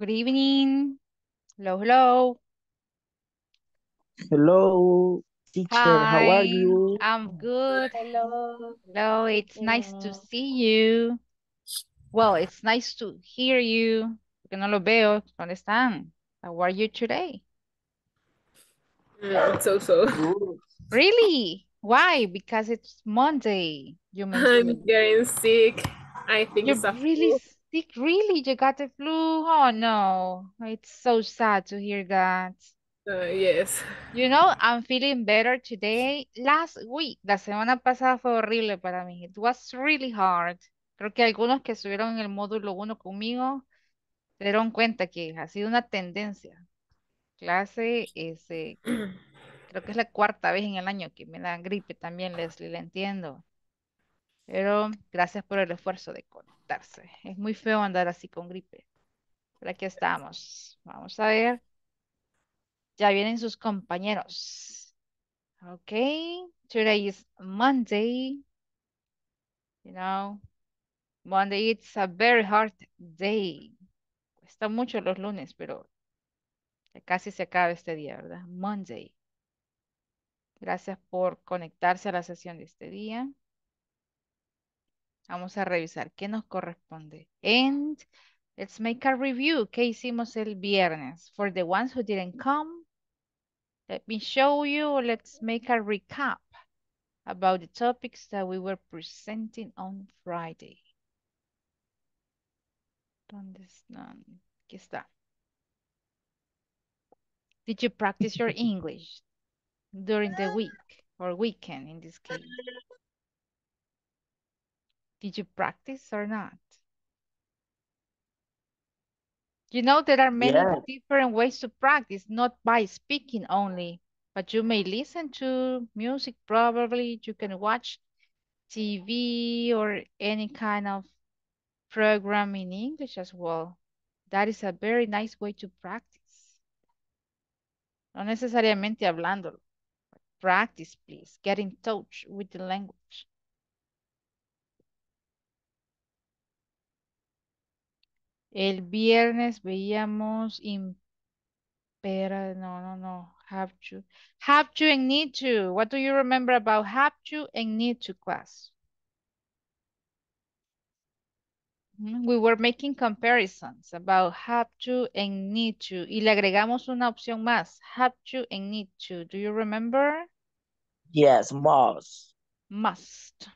Good evening. Hello, hello. Hello, teacher. Hi. How are you? I'm good. Hello. Hello. It's nice to see you. Well, it's nice to hear you. Porque no lo veo. ¿Dónde están? How are you today? So. Really? Why? Because it's Monday. You mentioned I'm getting sick. I think you're really sick. Really? You got the flu? Oh no! It's so sad to hear that. Yes. You know, I'm feeling better today. Last week, la semana pasada fue horrible para mí. It was really hard. Creo que algunos que estuvieron en el módulo 1 conmigo se dieron cuenta que ha sido una tendencia. Clase S. Creo que es la cuarta vez en el año que me dan gripe también, Leslie, la entiendo. Pero gracias por el esfuerzo de conectarse. Es muy feo andar así con gripe. Pero aquí estamos. Vamos a ver. Ya vienen sus compañeros. Ok. Today is Monday. You know, Monday it's a very hard day. Cuesta mucho los lunes, pero casi se acaba este día, ¿verdad? Monday. Gracias por conectarse a la sesión de este día. Vamos a revisar qué nos corresponde. And let's make a review. ¿Qué hicimos el viernes? For the ones who didn't come, let me show you. Let's make a recap about the topics that we were presenting on Friday. ¿Dónde están? Aquí está. Did you practice your English during the week or weekend in this case? Did you practice or not? You know, there are many different ways to practice, not by speaking only, but you may listen to music probably, you can watch TV or any kind of program in English as well. That is a very nice way to practice. No necesariamente hablándolo. Practice, please. Get in touch with the language. El viernes veíamos Have to. Have to and need to. What do you remember about have to and need to, class? We were making comparisons about have to and need to. Y le agregamos una opción más. Have to and need to. Do you remember? Yes, must. Must.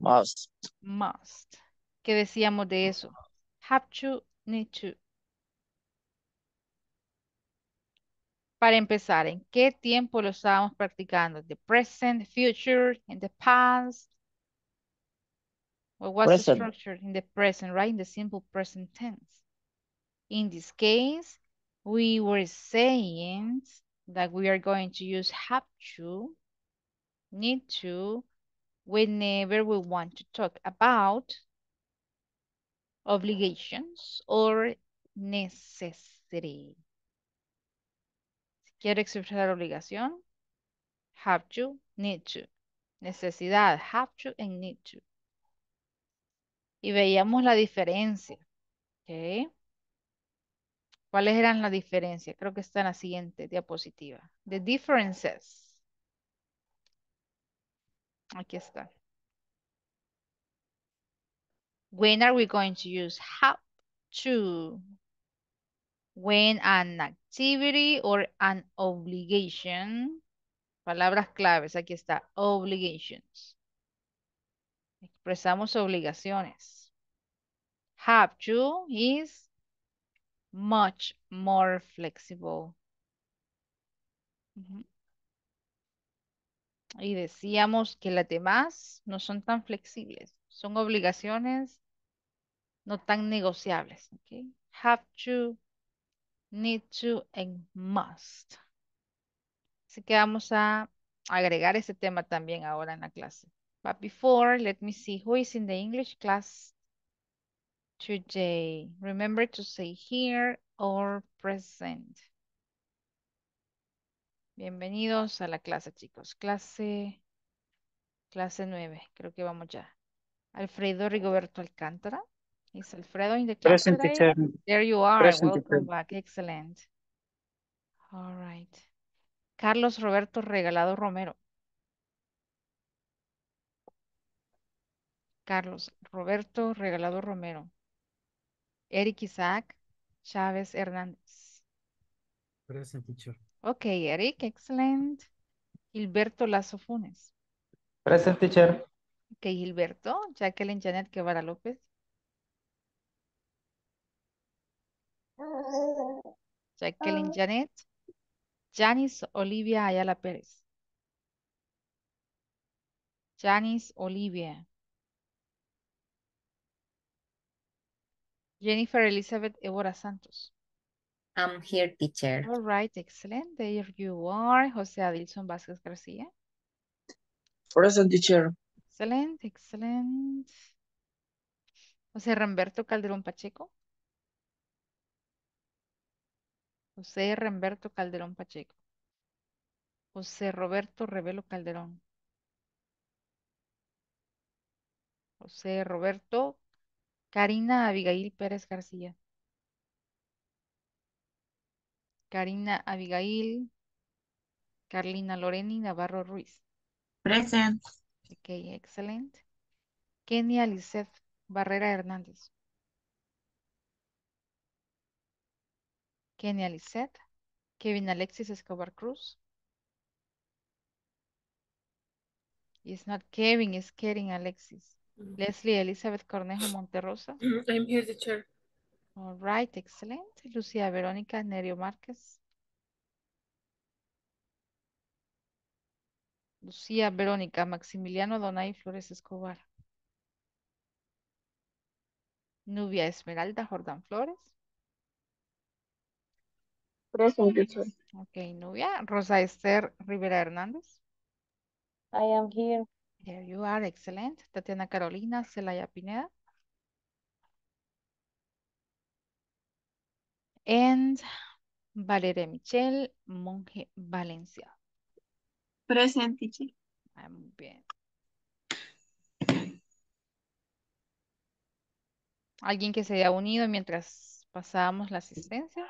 Must. Must. ¿Qué decíamos de eso? Have to, need to. Para empezar, ¿en qué tiempo lo estábamos practicando? The present, the future, and the past. Well, what's present. The structure in the present, right? In the simple present tense. In this case, we were saying that we are going to use have to, need to, whenever we want to talk about obligations or necessity. Si quiere expresar obligación, have to, need to. Necesidad, have to and need to. Y veíamos la diferencia. Okay. ¿Cuáles eran las diferencias? Creo que está en la siguiente diapositiva. The differences. Aquí está. When are we going to use have to? When an activity or an obligation. Palabras claves. Aquí está. Obligations. Expresamos obligaciones. Have to is much more flexible. Y decíamos que las demás no son tan flexibles. Son obligaciones no tan negociables. Okay? Have to, need to, and must. Así que vamos a agregar este tema también ahora en la clase. But before, let me see who is in the English class today. Remember to say here or present. Bienvenidos a la clase, chicos. Clase 9. Creo que vamos ya. Alfredo Rigoberto Alcántara Is Alfredo in the class present today? Teacher. There you are. Present Welcome teacher. Back. Excellent. All right. Carlos Roberto Regalado Romero. Carlos Roberto Regalado Romero. Eric Isaac Chávez Hernández. Present teacher. Okay, Eric. Excellent. Gilberto Lazo Funes. Present teacher. Okay, Gilberto. Jacqueline Janet Guevara López. Jacqueline Janet. Janice Olivia Ayala Pérez. Janice Olivia. Jennifer Elizabeth Évora Santos. I'm here, teacher. All right, excellent. There you are. José Adilson Vázquez García. Present, teacher. Excellent, excellent. José Remberto Calderón Pacheco. José Remberto Calderón Pacheco. José Roberto Revelo Calderón. José Roberto. Karina Abigail Pérez García. Karina Abigail. Carlina Loreni Navarro Ruiz. Present. Ok, excellent. Kenia Lizeth Barrera Hernández. Kenia Lizeth. Kevin Alexis Escobar Cruz. It's not Kevin, it's Kevin Alexis. Leslie Elizabeth Cornejo Monterrosa. I'm here, teacher. All right, excellent. Lucia Verónica Nerio Márquez. Lucia Verónica Maximiliano Donay Flores Escobar. Nubia Esmeralda Jordan Flores. Present, teacher. Okay, Nubia. Rosa Esther Rivera Hernández. I am here. There you are, excellent. Tatiana Carolina Celaya Pineda. And Valeria Michel Monje Valencia. Present, teacher. Muy bien. ¿Alguien que se haya unido mientras pasábamos la asistencia?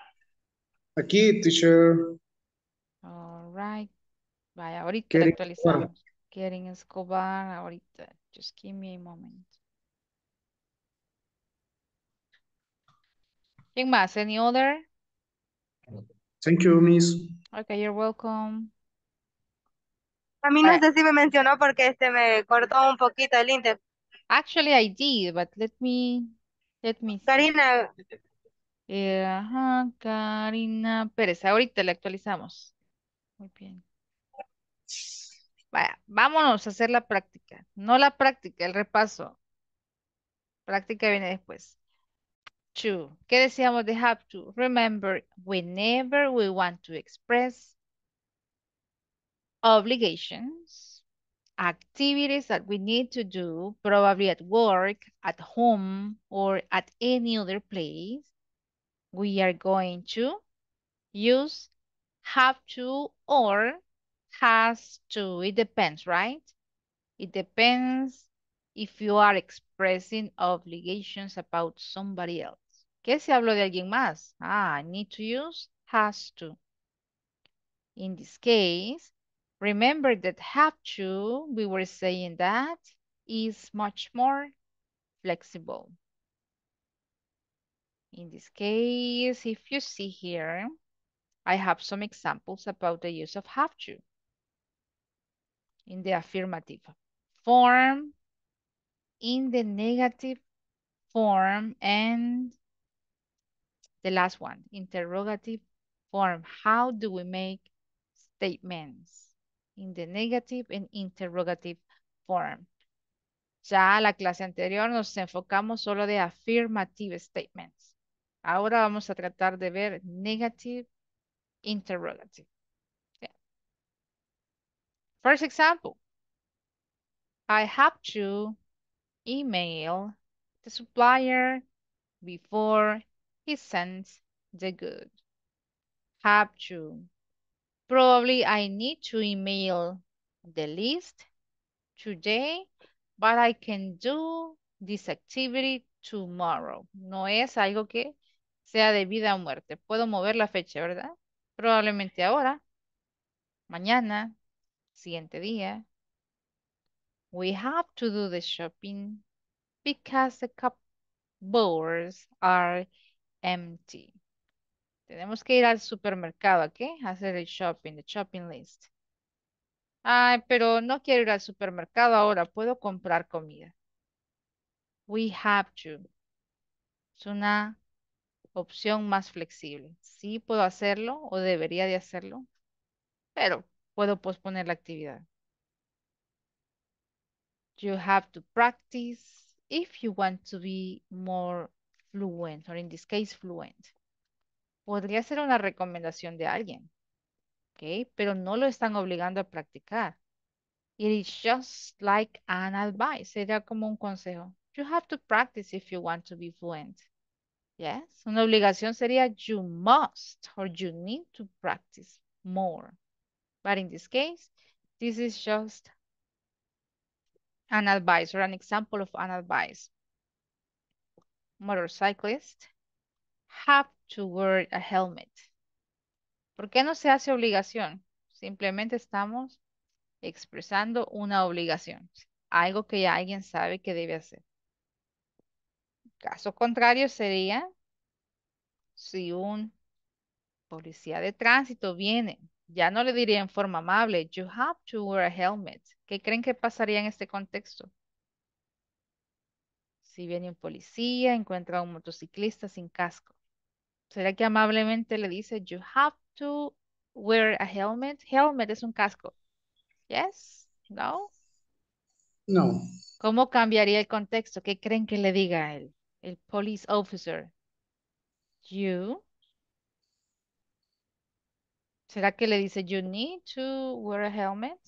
Aquí, teacher. All right. Vaya, ahorita actualizamos. Quieren Escobar ahorita. Just give me a moment. ¿Quién más? Any other? Thank you, miss. Okay, you're welcome. A mí no sé si me mencionó porque me cortó un poquito el internet. Actually, I did, but let me see. Karina. Karina Pérez. Ahorita le actualizamos. Muy bien. Vaya, vámonos a hacer la práctica. No la práctica, el repaso. Práctica viene después. To. ¿Qué decíamos de have to? Remember, whenever we want to express obligations, activities that we need to do, probably at work, at home, or at any other place, we are going to use have to or has to. It depends, right? It depends if you are expressing obligations about somebody else. ¿Qué si hablo de alguien más? I need to use has to. In this case, remember that have to, we were saying that, is much more flexible. In this case, if you see here, I have some examples about the use of have to. In the affirmative form, in the negative form, and the last one, interrogative form. How do we make statements? In the negative and interrogative form. Ya la clase anterior nos enfocamos solo de affirmative statements. Ahora vamos a tratar de ver negative, interrogative. First example, I have to email the supplier before he sends the good. Have to. Probably I need to email the list today, but I can do this activity tomorrow. No es algo que sea de vida o muerte. Puedo mover la fecha, ¿verdad? Probablemente ahora, mañana, siguiente día. We have to do the shopping because the cupboards are empty. Tenemos que ir al supermercado, ¿ok? Hacer el shopping, the shopping list. Ay, pero no quiero ir al supermercado ahora. Puedo comprar comida. We have to. Es una opción más flexible. Sí puedo hacerlo o debería de hacerlo, pero puedo posponer la actividad. You have to practice if you want to be more fluent, or in this case, fluent. Podría ser una recomendación de alguien, ¿ok? Pero no lo están obligando a practicar. It is just like an advice. Sería como un consejo. You have to practice if you want to be fluent. Yes, una obligación sería you must or you need to practice more. But in this case, this is just an advice or an example of an advice. Motorcyclists have to wear a helmet. ¿Por qué no se hace obligación? Simplemente estamos expresando una obligación. Algo que ya alguien sabe que debe hacer. Caso contrario sería si un policía de tránsito viene. Ya no le diría en forma amable, you have to wear a helmet. ¿Qué creen que pasaría en este contexto? Si viene un policía, encuentra a un motociclista sin casco. ¿Será que amablemente le dice, you have to wear a helmet? Helmet es un casco. Yes? No? No. ¿Cómo cambiaría el contexto? ¿Qué creen que le diga él? El police officer. You. ¿Será que le dice, you need to wear a helmet?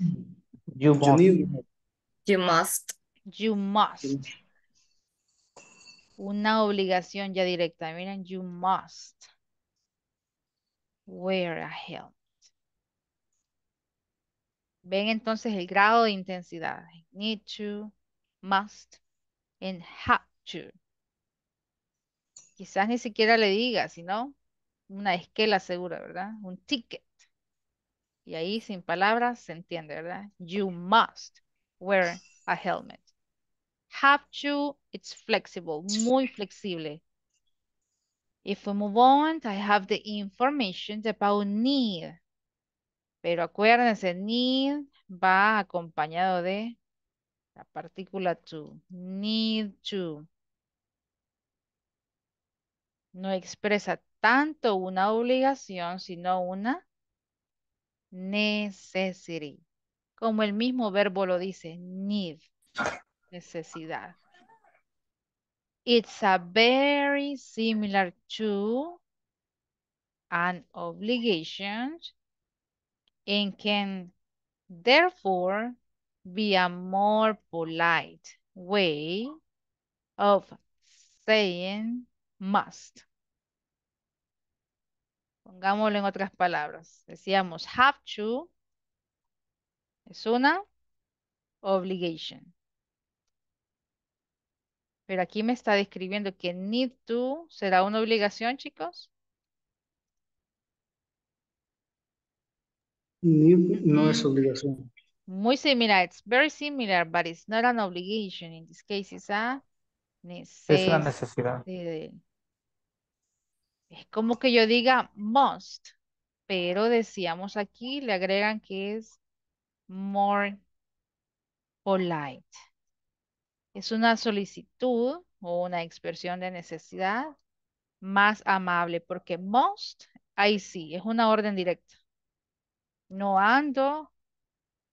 You must. You must. You must. Una obligación ya directa. Miren, you must wear a helmet. Ven entonces el grado de intensidad. Need to, must, and have to. Quizás ni siquiera le diga, sino una esquela segura, ¿verdad? Un ticket. Y ahí sin palabras se entiende, ¿verdad? You must wear a helmet. Have to, it's flexible, muy flexible. If we move on, I have the information about need. Pero acuérdense, need va acompañado de la partícula to. Need to. No expresa tanto una obligación, sino una necessity. Como el mismo verbo lo dice, need, necesidad. It's a very similar to an obligation and can therefore be a more polite way of saying must. Pongámoslo en otras palabras. Decíamos have to es una obligation. Pero aquí me está describiendo que need to será una obligación, chicos. Need no es obligación. Muy similar. It's very similar, but it's not an obligation. In this case, it's a necessity. Es una necesidad. Es como que yo diga must, pero decíamos aquí, le agregan que es more polite. Es una solicitud o una expresión de necesidad más amable, porque must, ahí sí, es una orden directa. No ando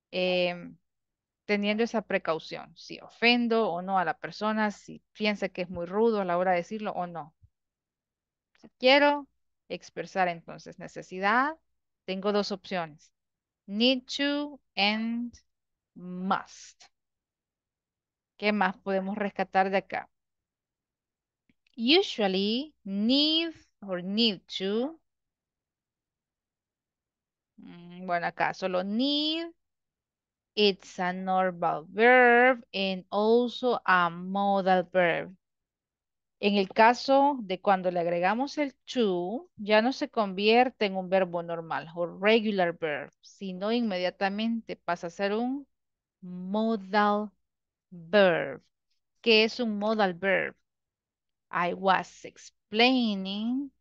teniendo esa precaución, si ofendo o no a la persona, si piensa que es muy rudo a la hora de decirlo o no. Quiero expresar entonces necesidad. Tengo dos opciones. Need to and must. ¿Qué más podemos rescatar de acá? Usually need or need to. Bueno, acá solo need. It's a normal verb and also a modal verb. En el caso de cuando le agregamos el to, ya no se convierte en un verbo normal o regular verb, sino inmediatamente pasa a ser un modal verb. ¿Qué es un modal verb? I was explaining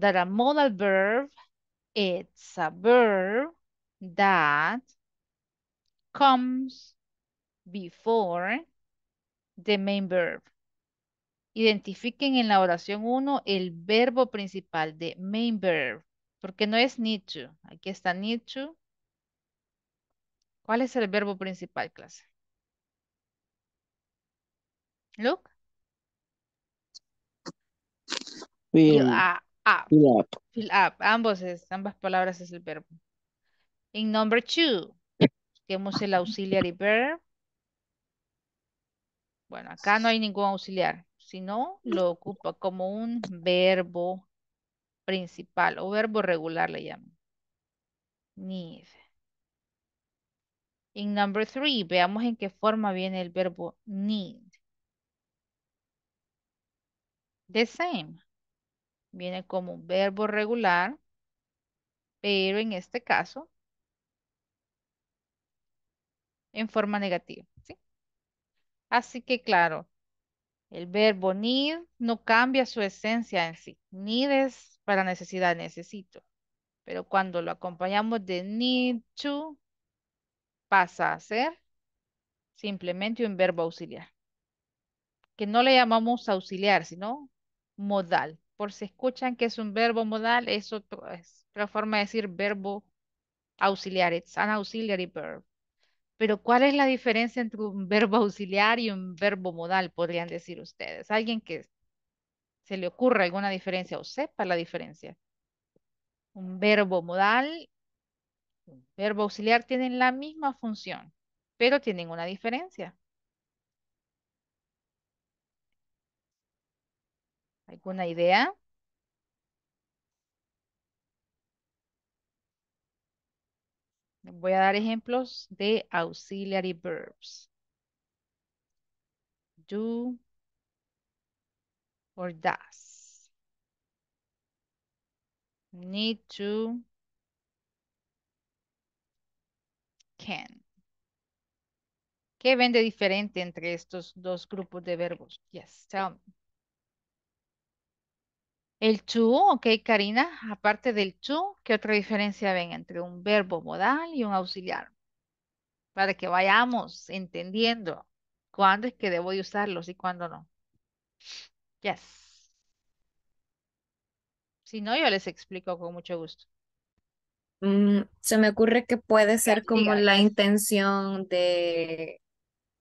that a modal verb, it's a verb that comes before the main verb. Identifiquen en la oración 1 el verbo principal de main verb, porque no es need to. Aquí está need to. ¿Cuál es el verbo principal, clase? Look. Fill up. Fill up. Ambas palabras es el verbo. En number 2, tenemos el auxiliary verb. Bueno, acá no hay ningún auxiliar, sino lo ocupa como un verbo principal o verbo regular le llaman. Need. En number 3, veamos en qué forma viene el verbo need. The same. Viene como un verbo regular, pero en este caso, en forma negativa, ¿sí? Así que claro, el verbo need no cambia su esencia en sí. Need es para necesidad, necesito. Pero cuando lo acompañamos de need to, pasa a ser simplemente un verbo auxiliar. Que no le llamamos auxiliar, sino modal. Por si escuchan que es un verbo modal, eso es otra forma de decir verbo auxiliar. It's an auxiliary verb. Pero ¿cuál es la diferencia entre un verbo auxiliar y un verbo modal? Podrían decir ustedes. Alguien que se le ocurra alguna diferencia o sepa la diferencia. Un verbo modal, un verbo auxiliar tienen la misma función, pero tienen una diferencia. ¿Alguna idea? Les voy a dar ejemplos de auxiliary verbs. Do or does. Need to. Can. ¿Qué ven de diferente entre estos dos grupos de verbos? Yes, tell me. El to, ok, Karina, aparte del to, ¿qué otra diferencia ven entre un verbo modal y un auxiliar? Para que vayamos entendiendo cuándo es que debo de usarlos y cuándo no. Yes. Si no, yo les explico con mucho gusto. Se me ocurre que puede ser como la intención de...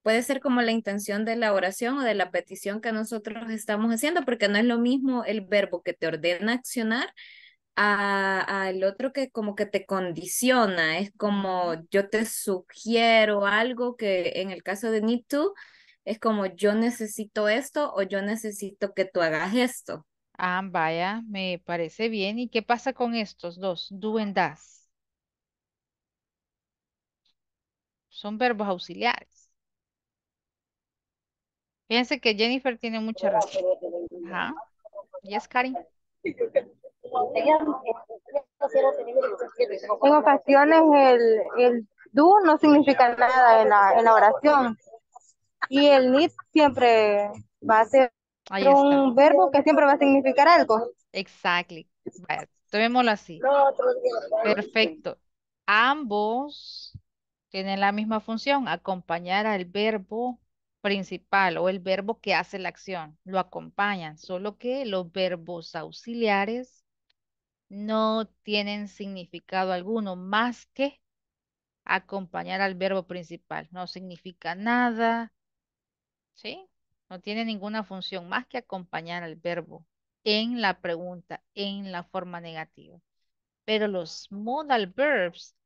Puede ser como la intención de la oración o de la petición que nosotros estamos haciendo, porque no es lo mismo el verbo que te ordena accionar al otro que como que te condiciona. Es como yo te sugiero algo que en el caso de need to, es como yo necesito esto o yo necesito que tú hagas esto. Ah, vaya, me parece bien. ¿Y qué pasa con estos dos? Do and does. Son verbos auxiliares. Fíjense que Jennifer tiene mucha razón. Ajá. Yes, Karin. En ocasiones el do no significa nada en la oración. Y el need siempre va a ser un verbo que siempre va a significar algo. Exactly. Tomémoslo así. Perfecto. Ambos tienen la misma función, acompañar al verbo principal o el verbo que hace la acción, lo acompañan, solo que los verbos auxiliares no tienen significado alguno más que acompañar al verbo principal, no significa nada, ¿sí? No tiene ninguna función más que acompañar al verbo en la pregunta, en la forma negativa. Pero los modal verbs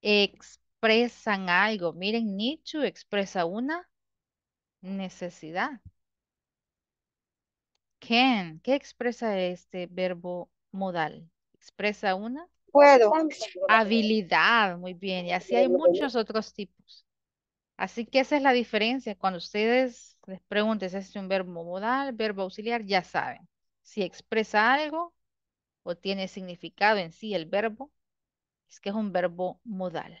expresan algo, miren, need to expresa una necesidad. Can, ¿qué expresa este verbo modal? Expresa una puedo. Habilidad, muy bien. Y así hay muchos otros tipos. Así que esa es la diferencia. Cuando ustedes les pregunten si es un verbo modal, verbo auxiliar, ya saben. Si expresa algo o tiene significado en sí el verbo, es que es un verbo modal.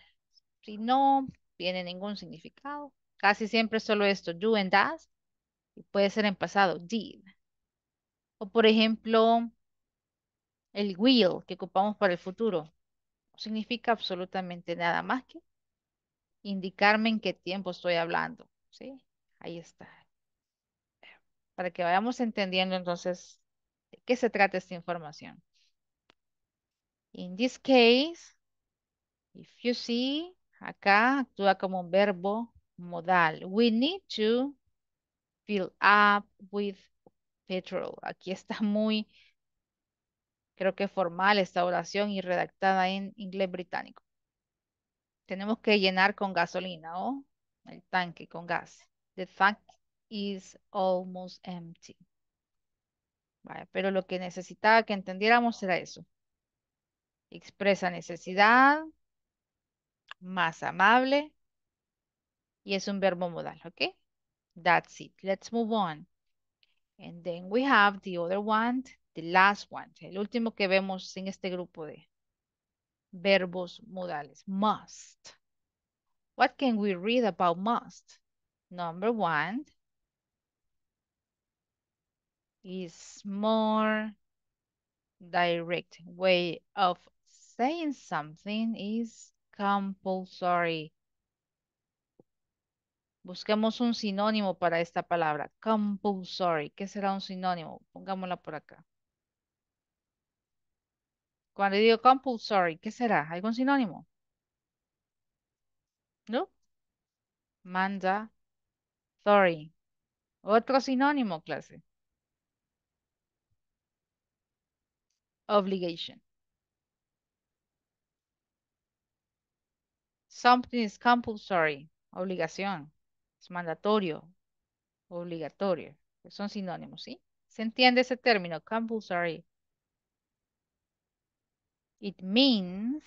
Si no tiene ningún significado, casi siempre solo esto, do and does, y puede ser en pasado, did. O por ejemplo, el will que ocupamos para el futuro. No significa absolutamente nada más que indicarme en qué tiempo estoy hablando. ¿Sí? Ahí está. Para que vayamos entendiendo entonces de qué se trata esta información. In this case, if you see, acá actúa como un verbo modal. We need to fill up with petrol. Aquí está muy... Creo que es formal esta oración y redactada en inglés británico. Tenemos que llenar con gasolina o el tanque con gas. The tank is almost empty. Vale, pero lo que necesitaba que entendiéramos era eso. Expresa necesidad, más amable y es un verbo modal, ¿ok? That's it. Let's move on. And then we have the other one. The last one, el último que vemos en este grupo de verbos modales. Must. What can we read about must? Number one is more direct way of saying something is compulsory. Busquemos un sinónimo para esta palabra. Compulsory. ¿Qué será un sinónimo? Pongámosla por acá. Cuando digo compulsory, ¿qué será? ¿Algún sinónimo? ¿No? Mandatory. Otro sinónimo, clase. Obligation. Something is compulsory. Obligación. Es mandatorio. Obligatorio. Son sinónimos, ¿sí? ¿Se entiende ese término? Compulsory. It means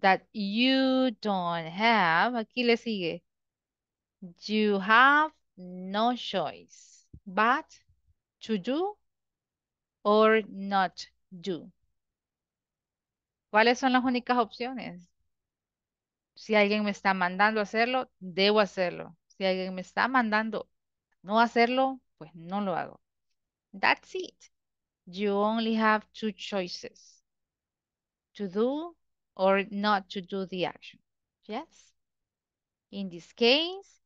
that you don't have, aquí le sigue, you have no choice but to do or not do. ¿Cuáles son las únicas opciones? Si alguien me está mandando a hacerlo, debo hacerlo. Si alguien me está mandando no hacerlo, pues no lo hago. That's it. You only have two choices. To do or not to do the action. Yes? In this case,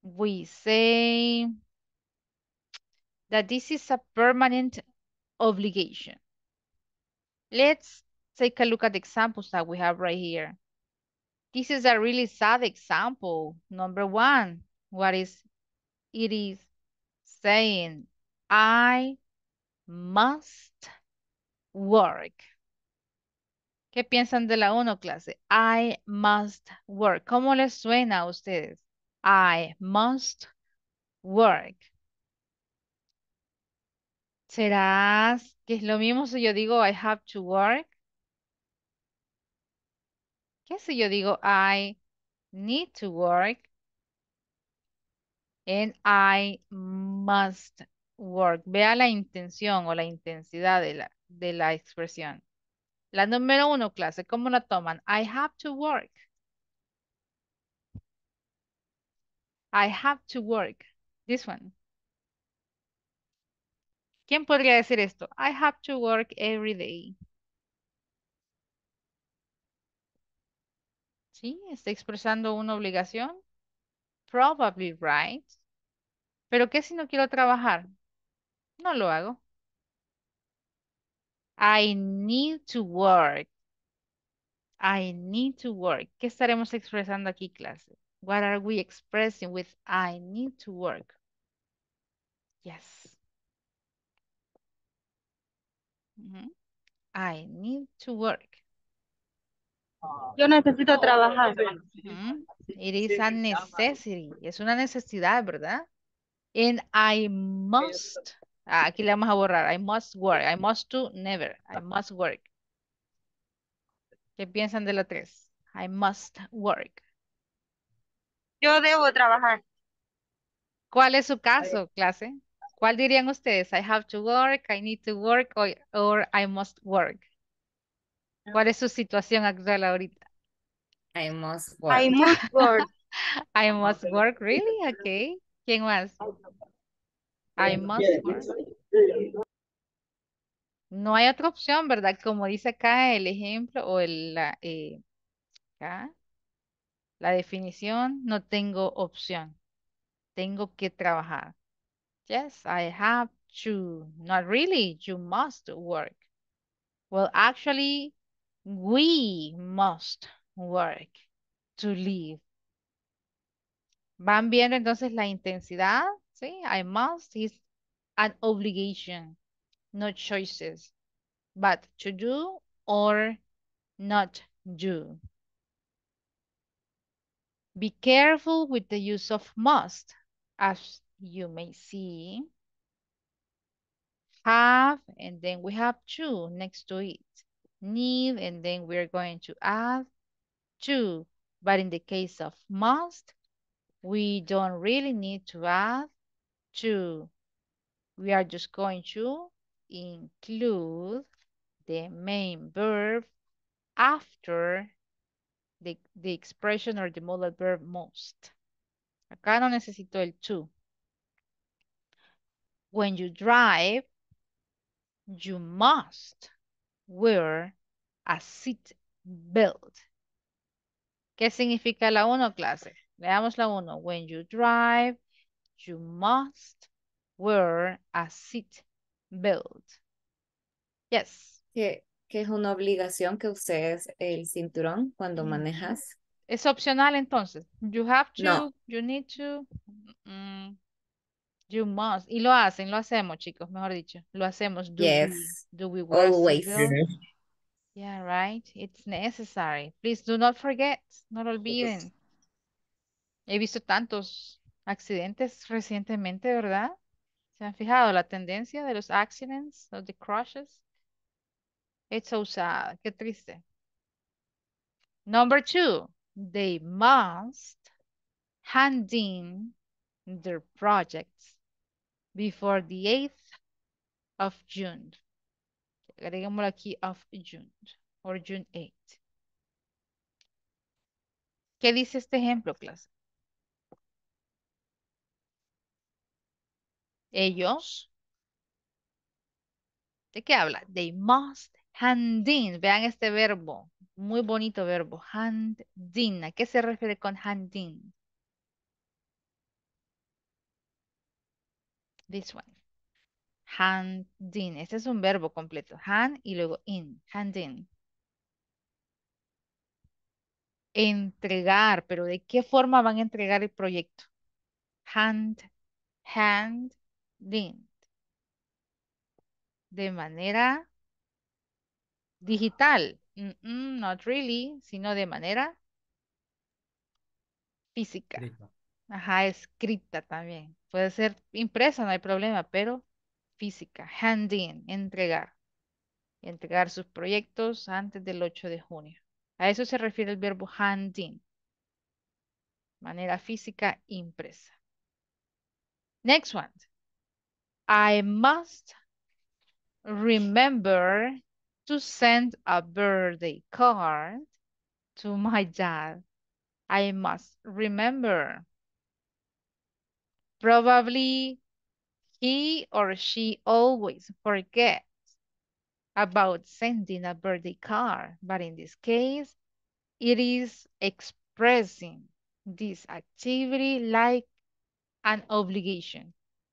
we say that this is a permanent obligation. Let's take a look at the examples that we have right here. This is a really sad example. Number one, it is saying, I must work. ¿Qué piensan de la 1, clase? I must work. ¿Cómo les suena a ustedes? I must work. ¿Será que es lo mismo si yo digo I have to work? ¿Qué si yo digo I need to work? And I must work. Vea la intención o la intensidad de la expresión. La número 1, clase, ¿cómo la toman? I have to work. I have to work. This one. ¿Quién podría decir esto? I have to work every day. ¿Sí? ¿Está expresando una obligación? Probably right. ¿Pero qué si no quiero trabajar? No lo hago. I need to work. I need to work. ¿Qué estaremos expresando aquí, clase? What are we expressing with I need to work? Yes. I need to work. Yo necesito trabajar. It is a necessity. Es una necesidad, ¿verdad? And I must. Aquí le vamos a borrar. I must work. I must do. Never. I must work. ¿Qué piensan de la 3? I must work. Yo debo trabajar. ¿Cuál es su caso, clase? ¿Cuál dirían ustedes? I have to work, I need to work, or I must work. ¿Cuál es su situación actual ahorita? I must work. I must work. I must work, really? Okay. ¿Quién más? I must work. No hay otra opción, ¿verdad? Como dice acá el ejemplo o acá, la definición, no tengo opción. Tengo que trabajar. Yes, I have to. Not really, you must work. Well, actually, we must work to live. Van viendo entonces la intensidad, ¿sí? I must is an obligation, no choices, but to do or not do. Be careful with the use of must, as you may see. Have, and then we have to next to it. Need, and then we're going to add to. But in the case of must, we don't really need to add to. We are just going to include the main verb after the expression or the modal verb most. Acá no necesito el to. When you drive, you must wear a seat belt. ¿Qué significa la 1, clase? Leamos la 1. When you drive, you must wear a seat belt. Yes. Que es una obligación que uses el cinturón cuando manejas. Es opcional entonces. You have to, no. You need to, you must. Y lo hacen, lo hacemos, chicos, mejor dicho. Lo hacemos. Do we wear always. Yeah, right. It's necessary. Please do not forget. No lo olviden. Yes. He visto tantos accidentes recientemente, ¿verdad? ¿Se han fijado la tendencia de los accidents, of the crashes? It's so sad. Qué triste. Number 2. They must hand in their projects before the 8th of June. Agreguémoslo aquí, of June, or June 8. ¿Qué dice este ejemplo, clase? Ellos. ¿De qué habla? They must hand in. Vean este verbo. Muy bonito verbo. Hand in. ¿A qué se refiere con hand in? This one. Hand in. Este es un verbo completo. Hand y luego in. Hand in. Entregar. ¿Pero de qué forma van a entregar el proyecto? Hand in. De manera digital. Not really, sino de manera física. Ajá, escrita también. Puede ser impresa, no hay problema, pero física. Hand in, entregar. Entregar sus proyectos antes del 8 de junio. A eso se refiere el verbo hand in. Manera física, impresa. Next one. I must remember to send a birthday card to my dad. I must remember. Probably he or she always forgets about sending a birthday card. But in this case, it is expressing this activity like an obligation,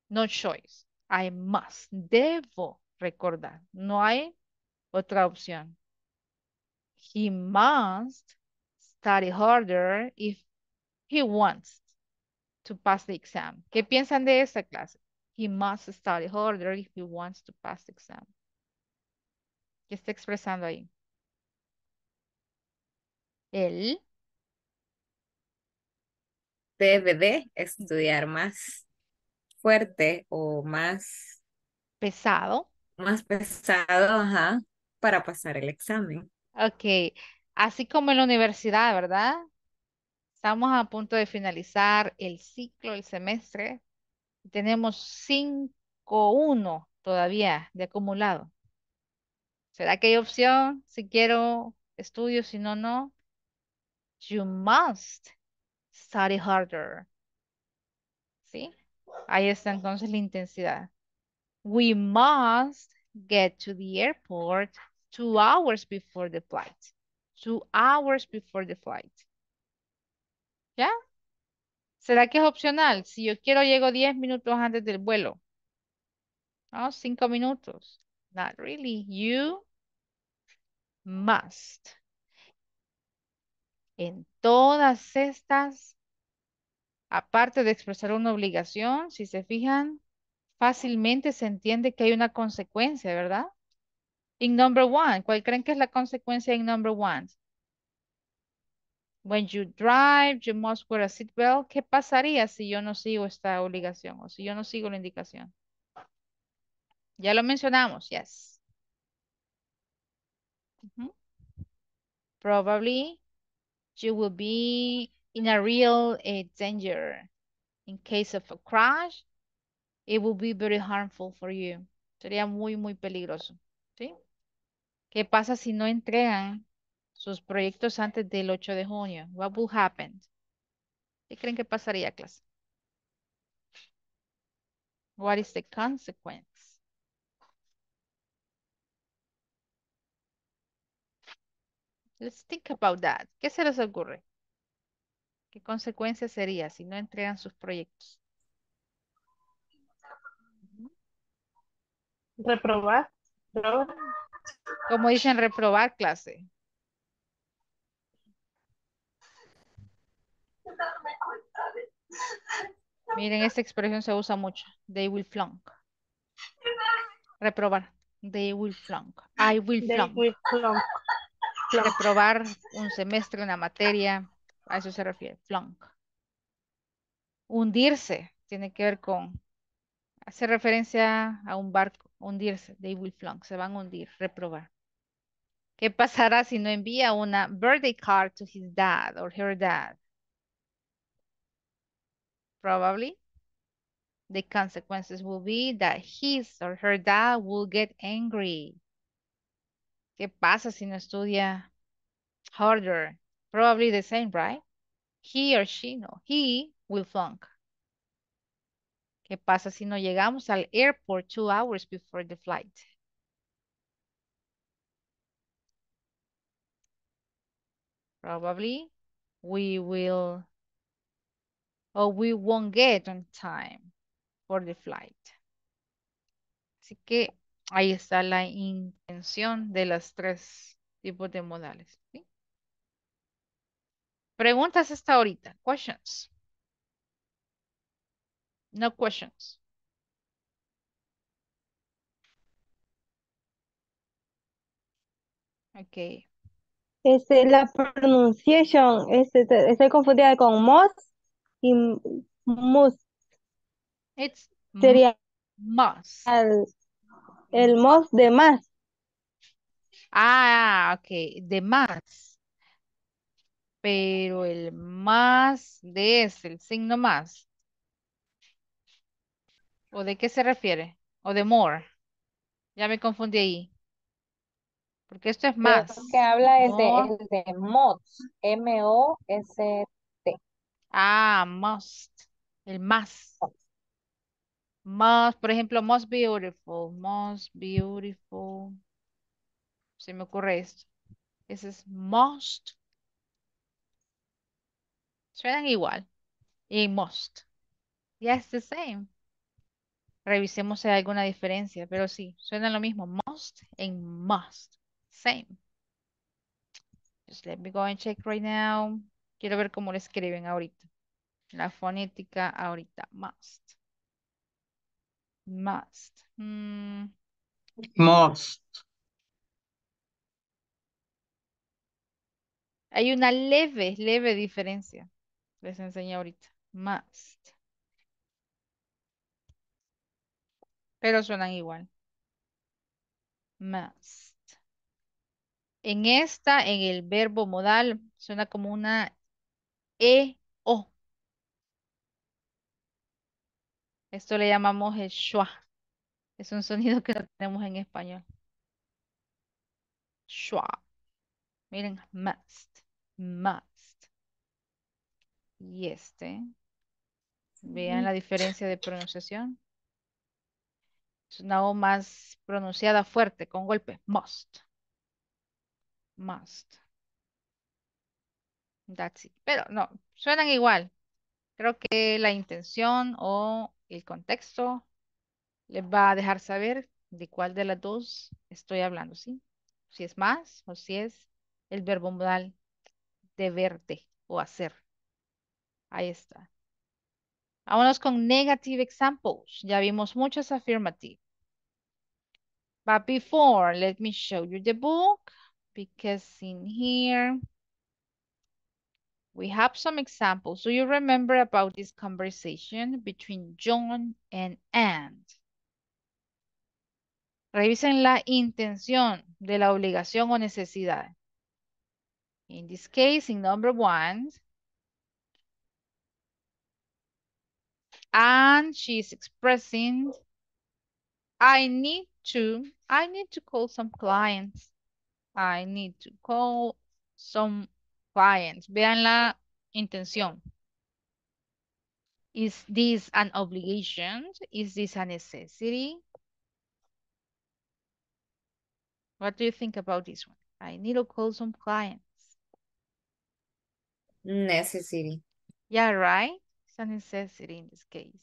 no choice. I must, debo recordar. No hay otra opción. He must study harder if he wants to pass the exam. ¿Qué piensan de esta clase? He must study harder if he wants to pass the exam. ¿Qué está expresando ahí? Él debe de estudiar más fuerte o más pesado. Más pesado, ajá, para pasar el examen. Ok, así como en la universidad, ¿verdad? Estamos a punto de finalizar el ciclo, el semestre. Tenemos 5-1 todavía de acumulado. ¿Será que hay opción? Si quiero estudio, si no, no. You must study harder. ¿Sí? Ahí está entonces la intensidad. We must get to the airport 2 hours before the flight. 2 hours before the flight. ¿Ya? ¿Será que es opcional? Si yo quiero, llego 10 minutos antes del vuelo. No, 5 minutos. Not really. You must. En todas estas, aparte de expresar una obligación, si se fijan, fácilmente se entiende que hay una consecuencia, ¿verdad? In number one, ¿cuál creen que es la consecuencia en number one? When you drive, you must wear a seatbelt. ¿Qué pasaría si yo no sigo esta obligación o si yo no sigo la indicación? Ya lo mencionamos, yes. Probably you will be in a real danger. In case of a crash, it will be very harmful for you. Sería muy, muy peligroso. ¿Sí? ¿Qué pasa si no entregan sus proyectos antes del 8 de junio? What will happen? ¿Qué creen que pasaría, clase? What is the consequence? Let's think about that. ¿Qué se les ocurre? ¿Qué consecuencia sería si no entregan sus proyectos? Reprobar. ¿Cómo dicen reprobar, clase? Miren, esta expresión se usa mucho. They will flunk. Reprobar. They will flunk. I will flunk. Will flunk. Flunk. Reprobar un semestre, una materia. A eso se refiere. Flunk. Hundirse. Tiene que ver con... Hace referencia a un barco. Hundirse. They will flunk. Se van a hundir. Reprobar. ¿Qué pasará si no envía una birthday card to his dad or her dad? Probably, the consequences will be that his or her dad will get angry. ¿Qué pasa si no estudia harder? Probably the same, right? He or she, no. He will flunk. ¿Qué pasa si no llegamos al airport 2 hours before the flight? Probably, we will... o we won't get on time for the flight. Así que ahí está la intención de los tres tipos de modales. ¿Sí? Preguntas hasta ahorita. Questions. No questions. Ok. La pronunciación, estoy confundida con most. Y must. It's sería must. El must de más. Ah, ok. De más. Pero el más de es el signo más. ¿O de qué se refiere? ¿O de more? Ya me confundí ahí. Porque esto es más. Lo que habla es de most. M-O-S-T. Ah, must. El más. Must, por ejemplo, most beautiful. Most beautiful. Se me ocurre esto. Ese es must. Suenan igual. Y must. Yes, the same. Revisemos si hay alguna diferencia, pero sí, suenan lo mismo. Must and must. Same. Just let me go and check right now. Quiero ver cómo lo escriben ahorita. La fonética ahorita. Must. Must. Must. Hay una leve, leve diferencia. Les enseñé ahorita. Must. Pero suenan igual. Must. En esta, en el verbo modal, suena como una E-O. Esto le llamamos el schwa. Es un sonido que no tenemos en español. Schwa. Miren, must, must. Y este. Vean la diferencia de pronunciación. Es una O más pronunciada fuerte, con golpe. Must. Must. That's it. Pero no, suenan igual. Creo que la intención o el contexto les va a dejar saber de cuál de las dos estoy hablando, ¿sí? Si es más o si es el verbo modal de verte o hacer. Ahí está. Vámonos con negative examples. Ya vimos muchos affirmative. But before, let me show you the book. Because in here, we have some examples. Do you remember about this conversation between John and Anne? Revisen la intención de la obligación o necesidad. In this case, in number one, and she's expressing, I need to call some clients. I need to call some clients. Vean la intención. Is this an obligation? Is this a necessity? What do you think about this one? I need to call some clients. Necessity. Yeah, right? It's a necessity in this case.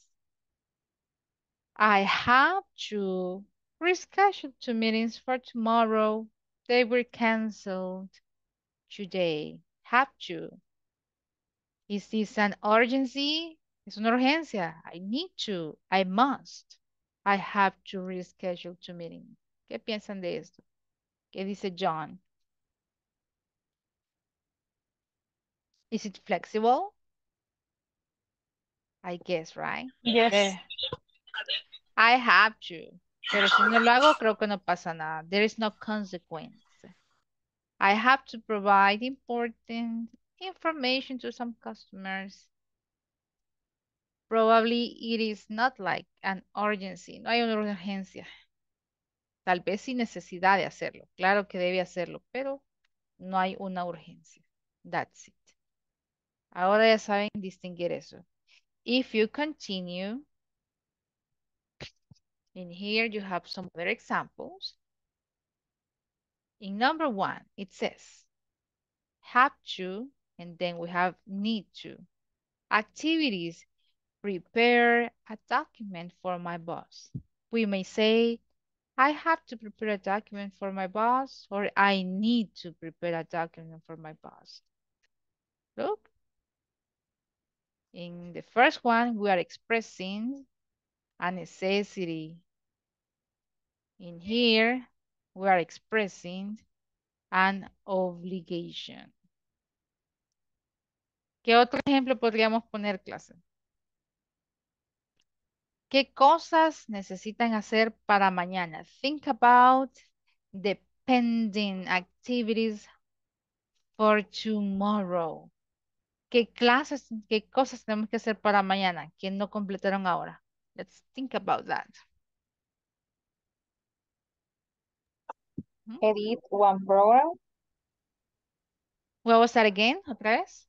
I have to reschedule two meetings for tomorrow. They were canceled today. Have to. Is this an urgency? Es una urgencia. I need to. I must. I have to reschedule two meetings. ¿Qué piensan de esto? ¿Qué dice John? Is it flexible? I guess, right? Yes. I have to. Pero si no lo hago, creo que no pasa nada. There is no consequence. I have to provide important information to some customers. Probably it is not like an urgency. No hay una urgencia. Tal vez sin necesidad de hacerlo. Claro que debe hacerlo, pero no hay una urgencia. That's it. Ahora ya saben distinguir eso. If you continue... In here, you have some other examples. In number one, it says, have to, and then we have need to. Activities, prepare a document for my boss. We may say, I have to prepare a document for my boss, or I need to prepare a document for my boss. Look. In the first one, we are expressing a necessity. In here, we are expressing an obligation. ¿Qué otro ejemplo podríamos poner, clase? ¿Qué cosas necesitan hacer para mañana? Think about the pending activities for tomorrow. ¿Qué cosas tenemos que hacer para mañana que no completaron ahora? Let's think about that. Edit one program. What was that again? Otra vez.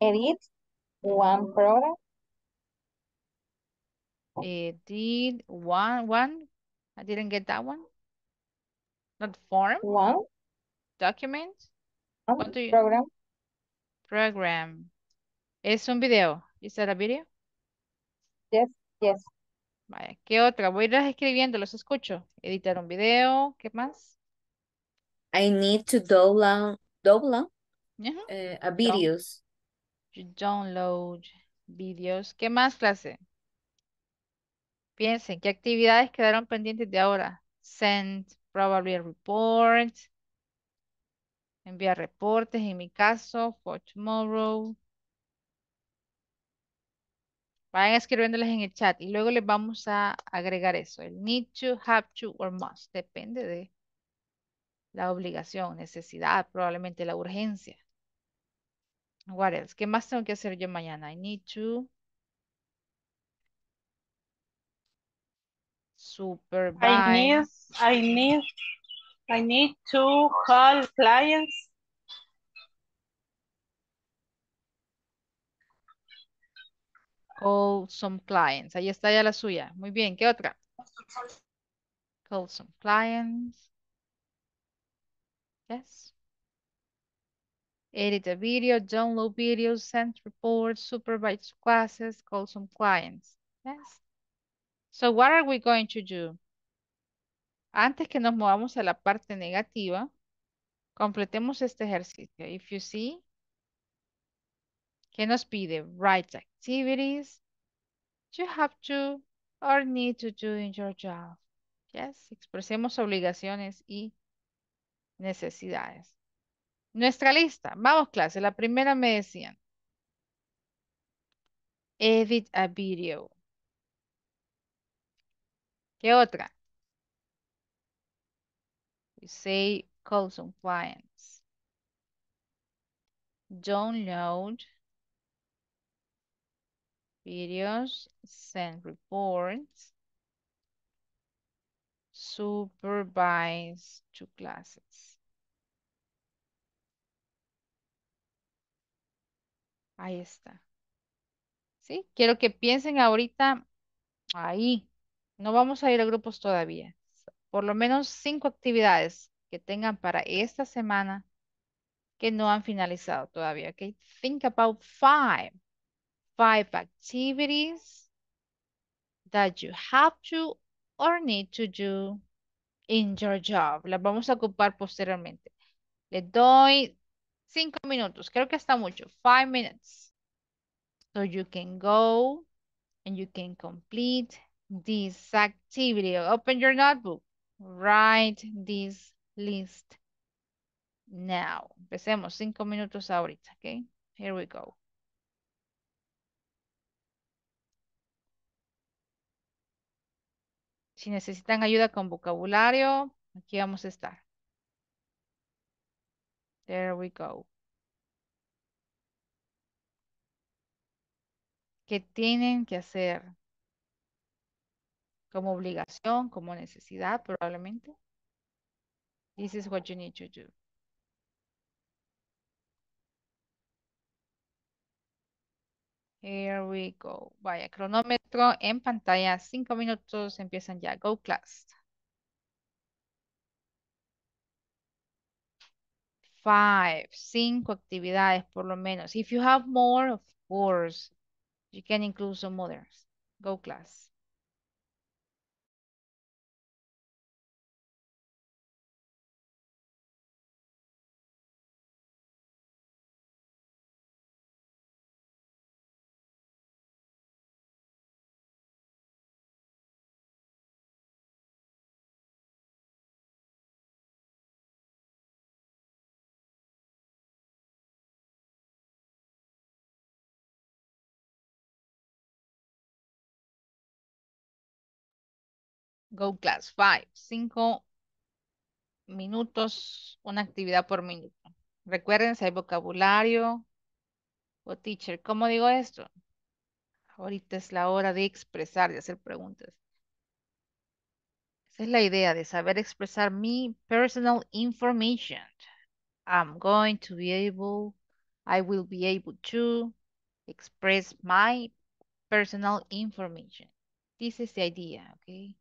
Edit one program. Edit one. I didn't get that one. Not form. One. Document. What do you... Program. Program. Es un video. Is that a video? Yes. Yes. Vaya, ¿qué otra? Voy a ir escribiendo, los escucho. Editar un video, ¿qué más? I need to download a videos. Download videos. ¿Qué más, clase? Piensen, ¿qué actividades quedaron pendientes de ahora? Send probably a report. Enviar reportes, en mi caso, for tomorrow. Vayan escribiéndoles en el chat y luego les vamos a agregar eso. El need to, have to, or must. Depende de la obligación, necesidad, probablemente la urgencia. What else? ¿Qué más tengo que hacer yo mañana? I need to supervise. I need to call clients. Call some clients. Ahí está ya la suya. Muy bien. ¿Qué otra? Call some clients. Yes. Edit a video, download videos, send reports, supervise classes, call some clients. Yes. So what are we going to do? Antes que nos movamos a la parte negativa, completemos este ejercicio. If you see, ¿qué nos pide? Write activities you have to or need to do in your job. Yes. Expresemos obligaciones y necesidades. Nuestra lista. Vamos, clase. La primera me decían. Edit a video. ¿Qué otra? We say call some clients. Download videos, send reports, supervise two classes. Ahí está. ¿Sí? Quiero que piensen ahorita ahí. No vamos a ir a grupos todavía. Por lo menos 5 actividades que tengan para esta semana que no han finalizado todavía. Okay? Think about 5 activities that you have to or need to do in your job. Las vamos a ocupar posteriormente. Les doy 5 minutos. Creo que está mucho. 5 minutes. So you can go and you can complete this activity. Open your notebook. Write this list now. Empecemos 5 minutos ahorita. Okay. Here we go. Si necesitan ayuda con vocabulario, aquí vamos a estar. There we go. ¿Qué tienen que hacer? Como obligación, como necesidad, probablemente. This is what you need to do. Here we go. Vaya, cronómetro en pantalla. 5 minutos, empiezan ya. Go class. 5 actividades por lo menos. If you have more, of course, you can include some others. Go class. Go class. 5 minutos, una actividad por minuto. Recuerden, si hay vocabulario o teacher, ¿cómo digo esto? Ahorita es la hora de expresar, de hacer preguntas. Esa es la idea de saber expresar mi personal information. I'm going to be able, I will be able to express my personal information. This is the idea, okay?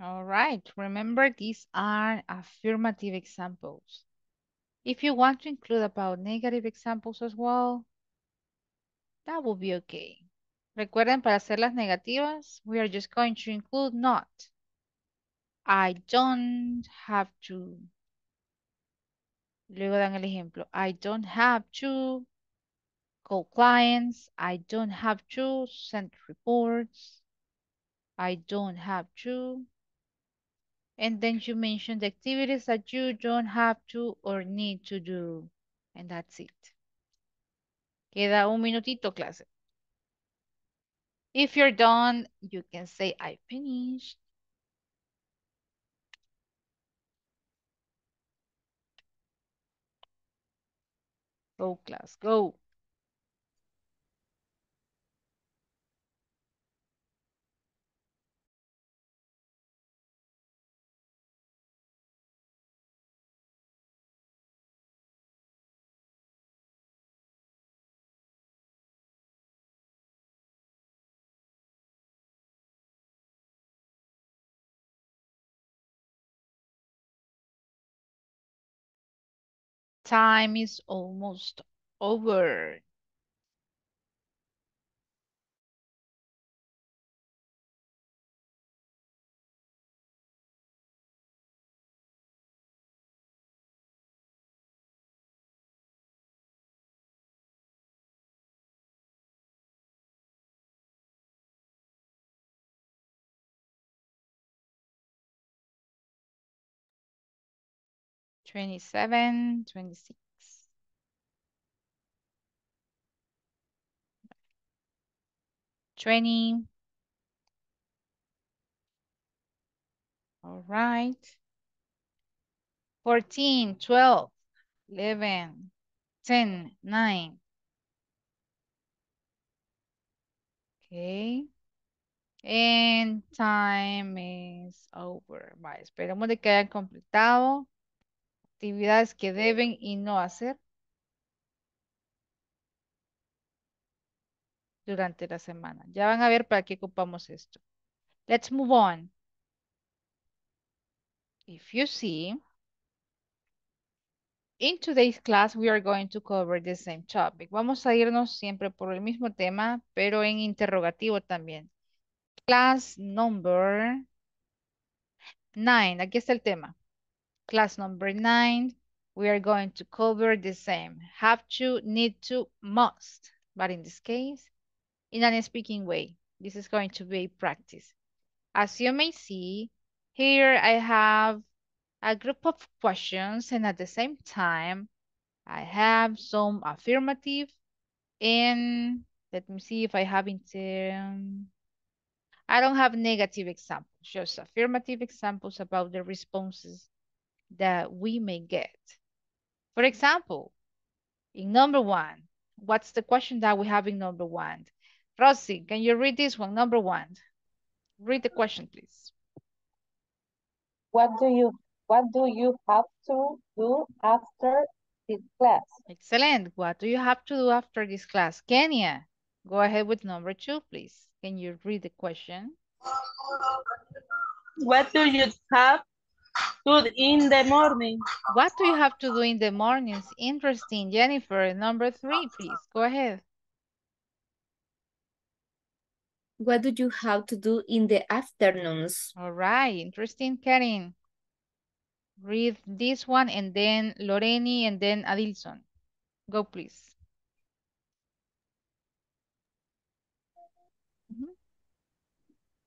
All right, remember these are affirmative examples. If you want to include about negative examples as well, that will be okay. Recuerden, para hacer las negativas, we are just going to include not. I don't have to. Luego dan el ejemplo. I don't have to call clients. I don't have to send reports. I don't have to. And then you mention the activities that you don't have to or need to do. And that's it. Queda un minutito, clase. If you're done, you can say, I finished. Go, class, go. Time is almost over. Twenty-seven, 26. Twenty. All right. 14, 12, 11, 10, 9. Okay. And time is over. Vale, esperemos de que hayan completado actividades que deben y no hacer durante la semana. Ya van a ver para qué ocupamos esto. Let's move on. If you see, in today's class we are going to cover the same topic. Vamos a irnos siempre por el mismo tema, pero en interrogativo también. Class number 9. Aquí está el tema. Class number 9, we are going to cover the same. Have to, need to, must. But in this case, in an speaking way, this is going to be practice. As you may see, here I have a group of questions, and at the same time, I have some affirmative, and let me see if I have I don't have negative examples, just affirmative examples about the responses that we may get. For example, in number 1, what's the question that we have in number 1? Rosie, can you read this one, number 1? Read the question, please. What do you have to do after this class? Excellent. What do you have to do after this class? Kenia, go ahead with number 2, please. Can you read the question? What do you have good in the morning? What do you have to do in the mornings? Interesting. Jennifer, number 3, please. Go ahead. What do you have to do in the afternoons? All right. Interesting, Karen. Read this one and then Loreni and then Adilson. Go, please.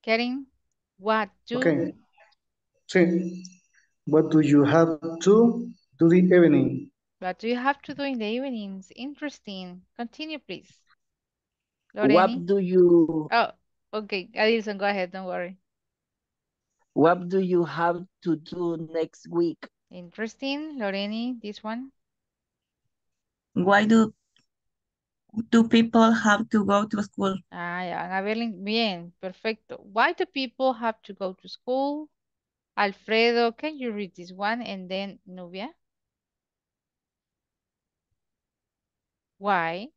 Karen, what do... Okay. Sí. What do you have to do in the evening? What do you have to do in the evenings? Interesting. Continue, please. Loreni? What do you... Oh, okay. Adilson, go ahead. Don't worry. What do you have to do next week? Interesting. Loreni, this one. Why do people have to go to school? Ah, ya. Bien. Perfecto. Why do people have to go to school? Alfredo, can you read this one? And then Nubia. Why?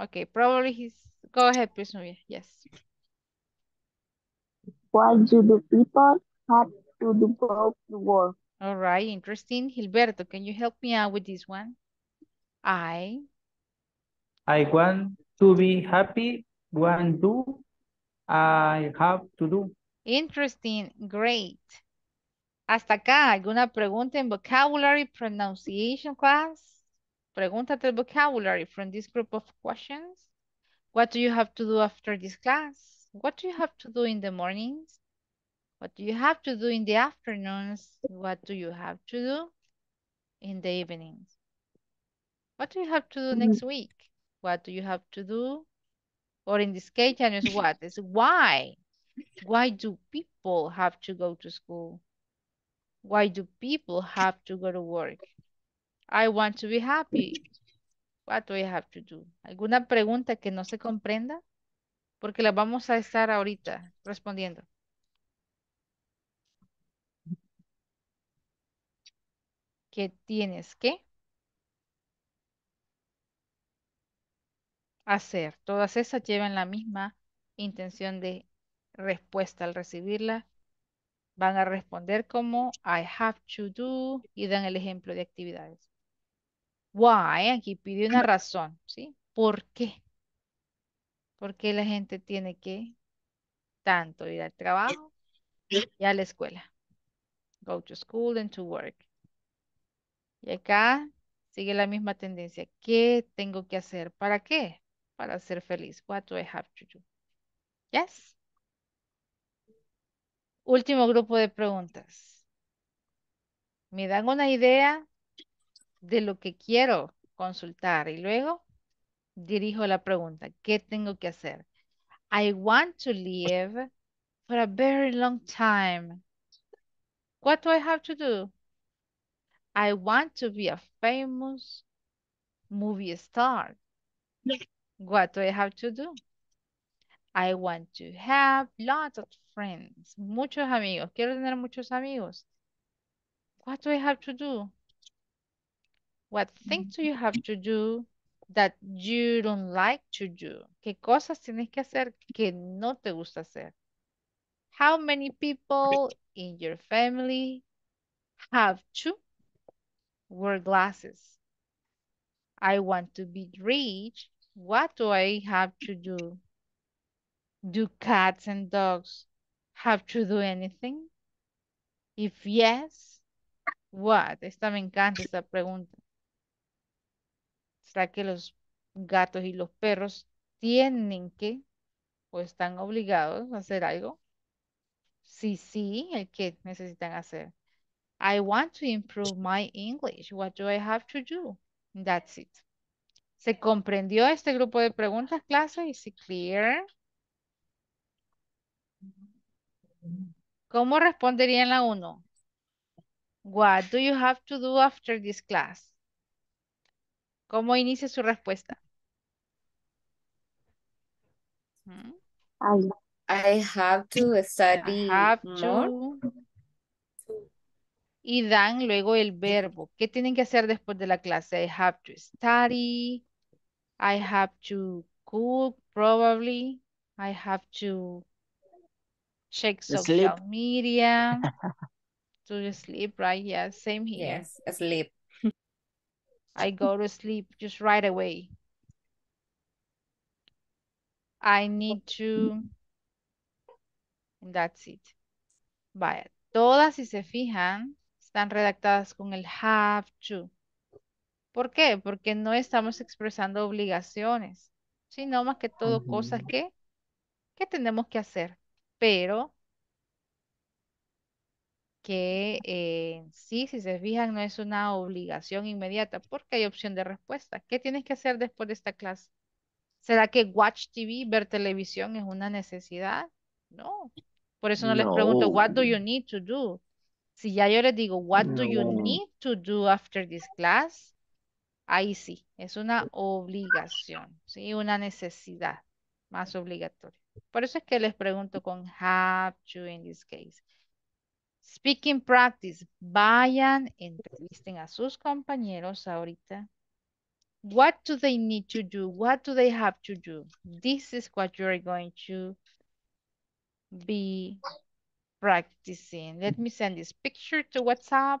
Okay, probably he's... Go ahead, please, Nubia. Yes. Why do the people have to do both the work? All right, interesting. Gilberto, can you help me out with this one? I want to be happy. What do I have to do? Interesting, great. Hasta acá, ¿alguna pregunta en vocabulary pronunciation class? Pregúntate el vocabulary from this group of questions. What do you have to do after this class? What do you have to do in the mornings? What do you have to do in the afternoons? What do you have to do in the evenings? What do you have to do next week? What do you have to do? Or in this case, Janice, what? It's why. Why do people have to go to school? Why do people have to go to work? I want to be happy. What do I have to do? ¿Alguna pregunta que no se comprenda? Porque la vamos a estar ahorita respondiendo. ¿Qué tienes que hacer? Todas esas llevan la misma intención de respuesta. Al recibirla, van a responder como I have to do y dan el ejemplo de actividades. Why, aquí pide una razón, ¿sí? ¿Por qué? ¿Por qué la gente tiene que tanto ir al trabajo y a la escuela? Go to school and to work. Y acá sigue la misma tendencia. ¿Qué tengo que hacer? ¿Para qué? Para ser feliz. What do I have to do? Yes. Último grupo de preguntas. Me dan una idea de lo que quiero consultar y luego dirijo la pregunta. ¿Qué tengo que hacer? I want to live for a very long time. What do I have to do? I want to be a famous movie star. What do I have to do? I want to have lots of friends. Muchos amigos. Quiero tener muchos amigos. What do I have to do? What things do you have to do that you don't like to do? ¿Qué cosas tienes que hacer que no te gusta hacer? How many people in your family have to wear glasses? I want to be rich. What do I have to do? Do cats and dogs have to do anything? If yes, what? Esta me encanta esta pregunta. ¿Será que los gatos y los perros tienen que o están obligados a hacer algo? Sí, sí, el que necesitan hacer. I want to improve my English. What do I have to do? That's it. ¿Se comprendió este grupo de preguntas, clase? ¿Is it clear? ¿Cómo respondería en la 1? What do you have to do after this class? ¿Cómo inicia su respuesta? I have to study more. Y dan luego el verbo. ¿Qué tienen que hacer después de la clase? I have to study. I have to cook, probably. I have to check social media. To sleep, right? Yeah, same here. Yes, sleep. I go to sleep just right away. I need to... And that's it. Vaya, todas, si se fijan, están redactadas con el have to. ¿Por qué? Porque no estamos expresando obligaciones, sino más que todo cosas que tenemos que hacer. Pero que sí, si se fijan, no es una obligación inmediata porque hay opción de respuesta. ¿Qué tienes que hacer después de esta clase? ¿Será que watch TV, ver televisión, es una necesidad? No. Por eso no les pregunto, what do you need to do? Si ya yo les digo, what do you need to do after this class? Ahí sí, es una obligación, sí, una necesidad más obligatoria. Por eso es que les pregunto con have to in this case. Speaking practice. Vayan, entrevisten a sus compañeros ahorita. What do they need to do? What do they have to do? This is what you're going to be practicing. Let me send this picture to WhatsApp.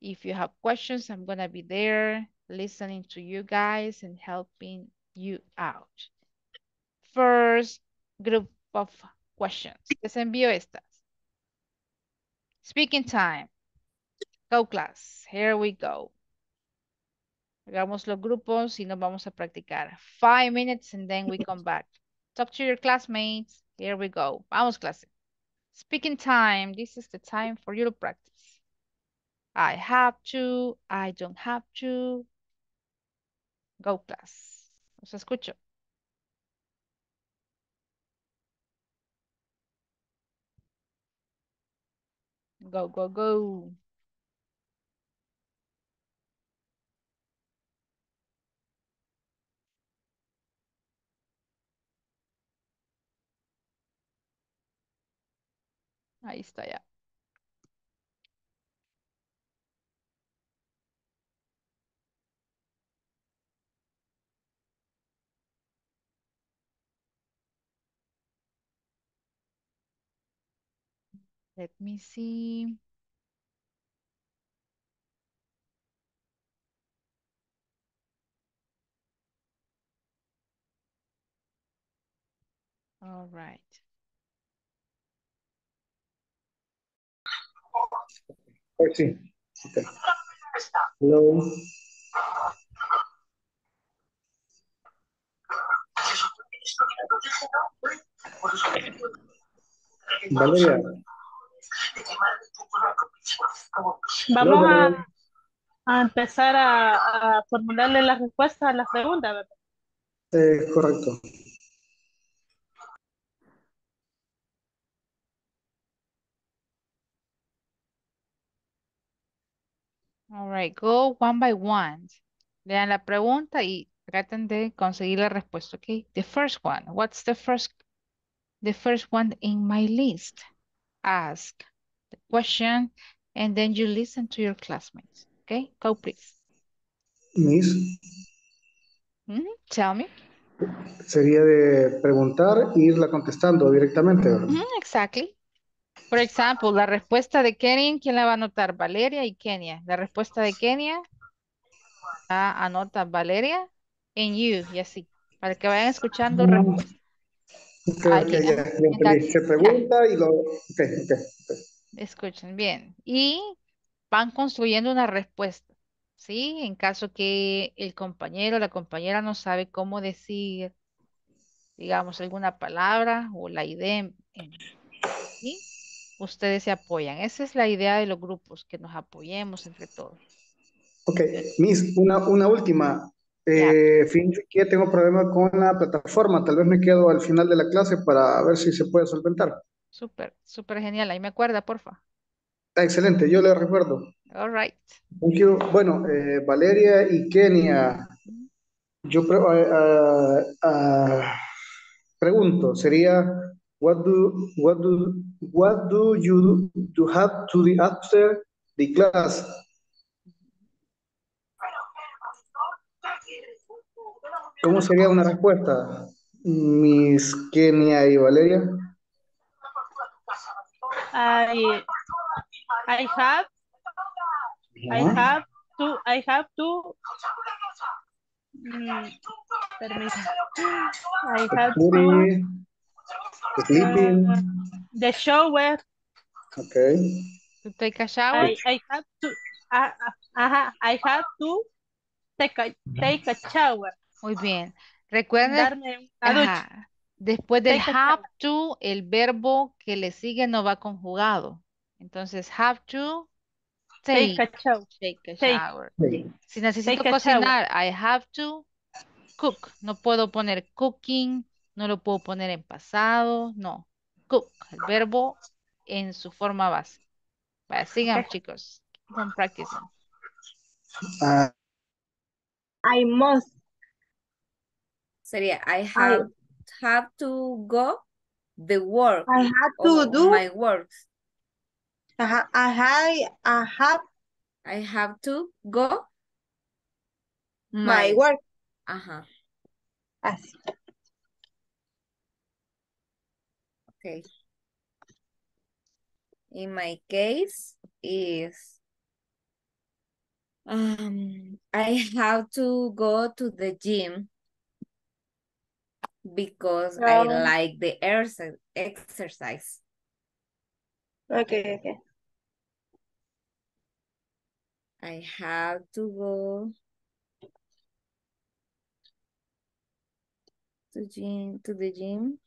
If you have questions, I'm going to be there listening to you guys and helping you out. First group of questions. Les envío estas. Speaking time. Go class. Here we go. Hagamos los grupos y nos vamos a practicar. 5 minutes and then we come back. Talk to your classmates. Here we go. Vamos, clase. Speaking time. This is the time for you to practice. I have to. I don't have to. Go class. Os escucho. Go, go, go. Ahí está ya. Let me see. All right. Okay. Hello. Valeria. Vamos a empezar a formularle las respuestas a las preguntas, ¿verdad? Correcto. All right, go one by one. Lean la pregunta y traten de conseguir la respuesta, okay? The first one. What's the first one in my list? Ask the question and then you listen to your classmates. Okay, go please. Miss. Tell me. Sería de preguntar e irla contestando directamente. Exactly. Por ejemplo, la respuesta de Kenia, ¿quién la va a anotar? Valeria y Kenia. La respuesta de Kenia la anota Valeria and you, y así, para que vayan escuchando respuestas. Se pregunta y lo... Okay. Escuchen bien. Y van construyendo una respuesta, ¿sí? En caso que el compañero o la compañera no sabe cómo decir, digamos, alguna palabra o la idea, ¿sí? Ustedes se apoyan. Esa es la idea de los grupos, que nos apoyemos entre todos. Ok, Miss, una última. Fíjense que tengo problemas con la plataforma. Tal vez me quedo al final de la clase para ver si se puede solventar. Súper genial. Ahí me acuerda, porfa. Excelente, yo le recuerdo. All right. Thank you. Bueno, Valeria y Kenia, yo pregunto, sería what do you do have to do after the class? ¿Cómo sería una respuesta, Miss Kenia y Valeria? I have to the shower. Okay. To take a shower. I have to take a shower. Muy bien. Recuerden, después del have to, el verbo que le sigue no va conjugado. Entonces, have to take a shower. Si necesito cocinar, I have to cook. No puedo poner cooking, no lo puedo poner en pasado, no. Cook, el verbo en su forma base. Vaya, sigan, chicos. Keep on practicing. I must. Sería, I have to go the work. I have to do my work. I have to go my work. Ajá. Así. Okay. in my case is I have to go to the gym because I like the exercise. Okay, okay. I have to go to the gym because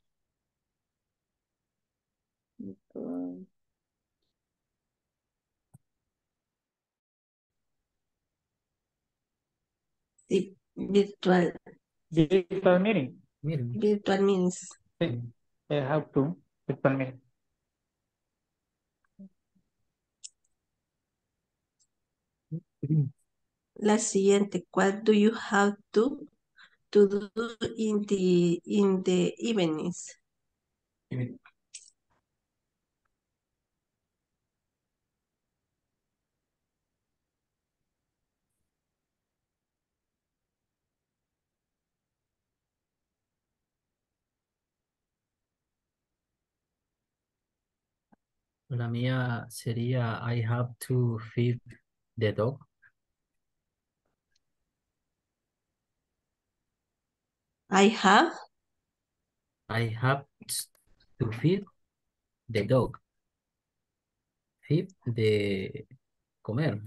the virtual meeting. Virtual means. Sí, I have to virtual meeting. La siguiente, what do you have to do in the evenings? La mía sería I have to feed the dog. I have to feed the dog. Feed de comer.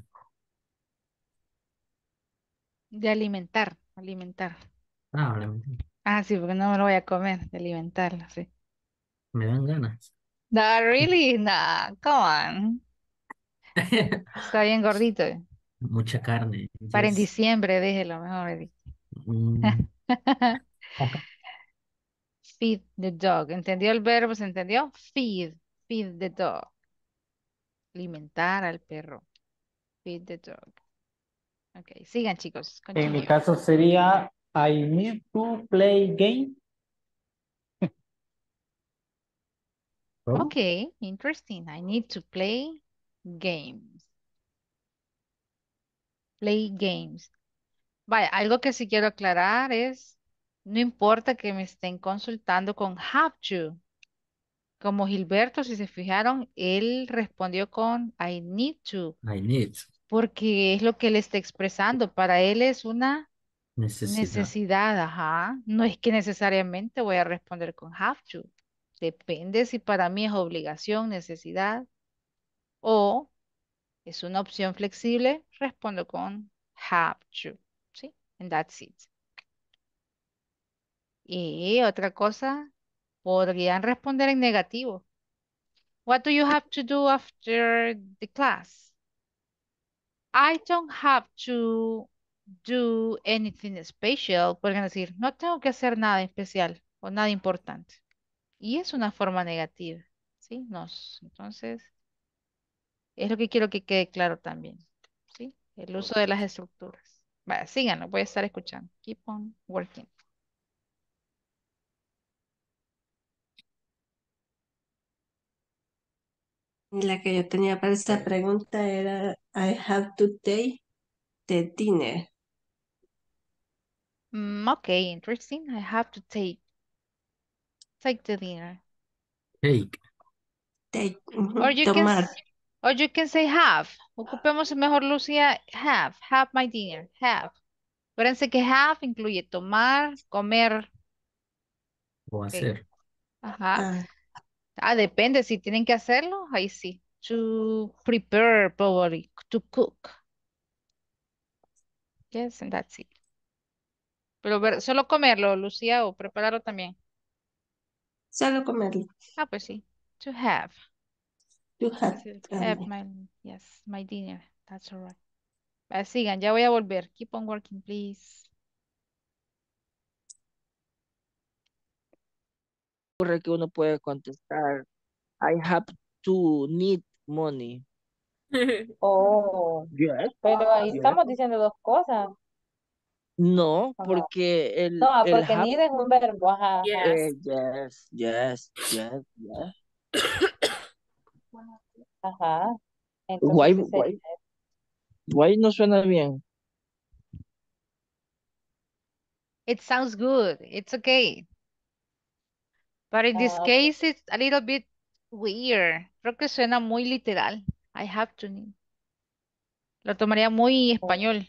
De alimentar, alimentar. Ah, alimentar. Ah, sí, porque no me lo voy a comer, de alimentarlo, sí. Me dan ganas. No, really, no, come on. Está bien gordito. Mucha carne. Entonces... Para en diciembre, déjelo mejor, Eric. Feed the dog. ¿Entendió el verbo? ¿Se entendió? Feed. Feed the dog. Alimentar al perro. Feed the dog. Ok, sigan chicos. Continue. En mi caso sería I need to play game. Ok, interesting. I need to play games. Play games. Vaya, algo que sí quiero aclarar es no importa que me estén consultando con have to. Como Gilberto, si se fijaron, él respondió con I need to. I need. Porque es lo que él está expresando. Para él es una necesidad. Ajá. No es que necesariamente voy a responder con have to. Depende si para mí es obligación, necesidad o es una opción flexible, respondo con have to. ¿Sí? And that's it. Y otra cosa, podrían responder en negativo. What do you have to do after the class? I don't have to do anything special. Podrían decir, no tengo que hacer nada especial o nada importante. Y es una forma negativa. ¿Sí? Nos. Entonces, es lo que quiero que quede claro también. ¿Sí? El uso de las estructuras. Vaya, síganlo, voy a estar escuchando. Keep on working. La que yo tenía para esta pregunta era, I have to take the dinner. Ok, interesting. I have to take the dinner. Take. Or you tomar. Or you can say have. Ocupemos mejor, Lucía, have my dinner, have. Acuérdense que have incluye tomar, comer. O hacer. Ajá. Depende, si tienen que hacerlo, ahí sí. To prepare, probably, to cook. Yes, and that's it. Pero solo comerlo, Lucía, o prepararlo también. Solo comerlo. Ah, pues sí. To have. To have my dinner. That's all right. Sigan, ya voy a volver. Keep on working, please. Que uno puede contestar I have to need money. Oh, yes, pero ahí yes. Estamos diciendo dos cosas. No, porque el porque need es un verbo. Ajá. Yes. Ajá. Entonces, why no suena bien. It sounds good. It's okay. But in this case, it's a little bit weird. Creo que suena muy literal. I have to need. Lo tomaría muy español.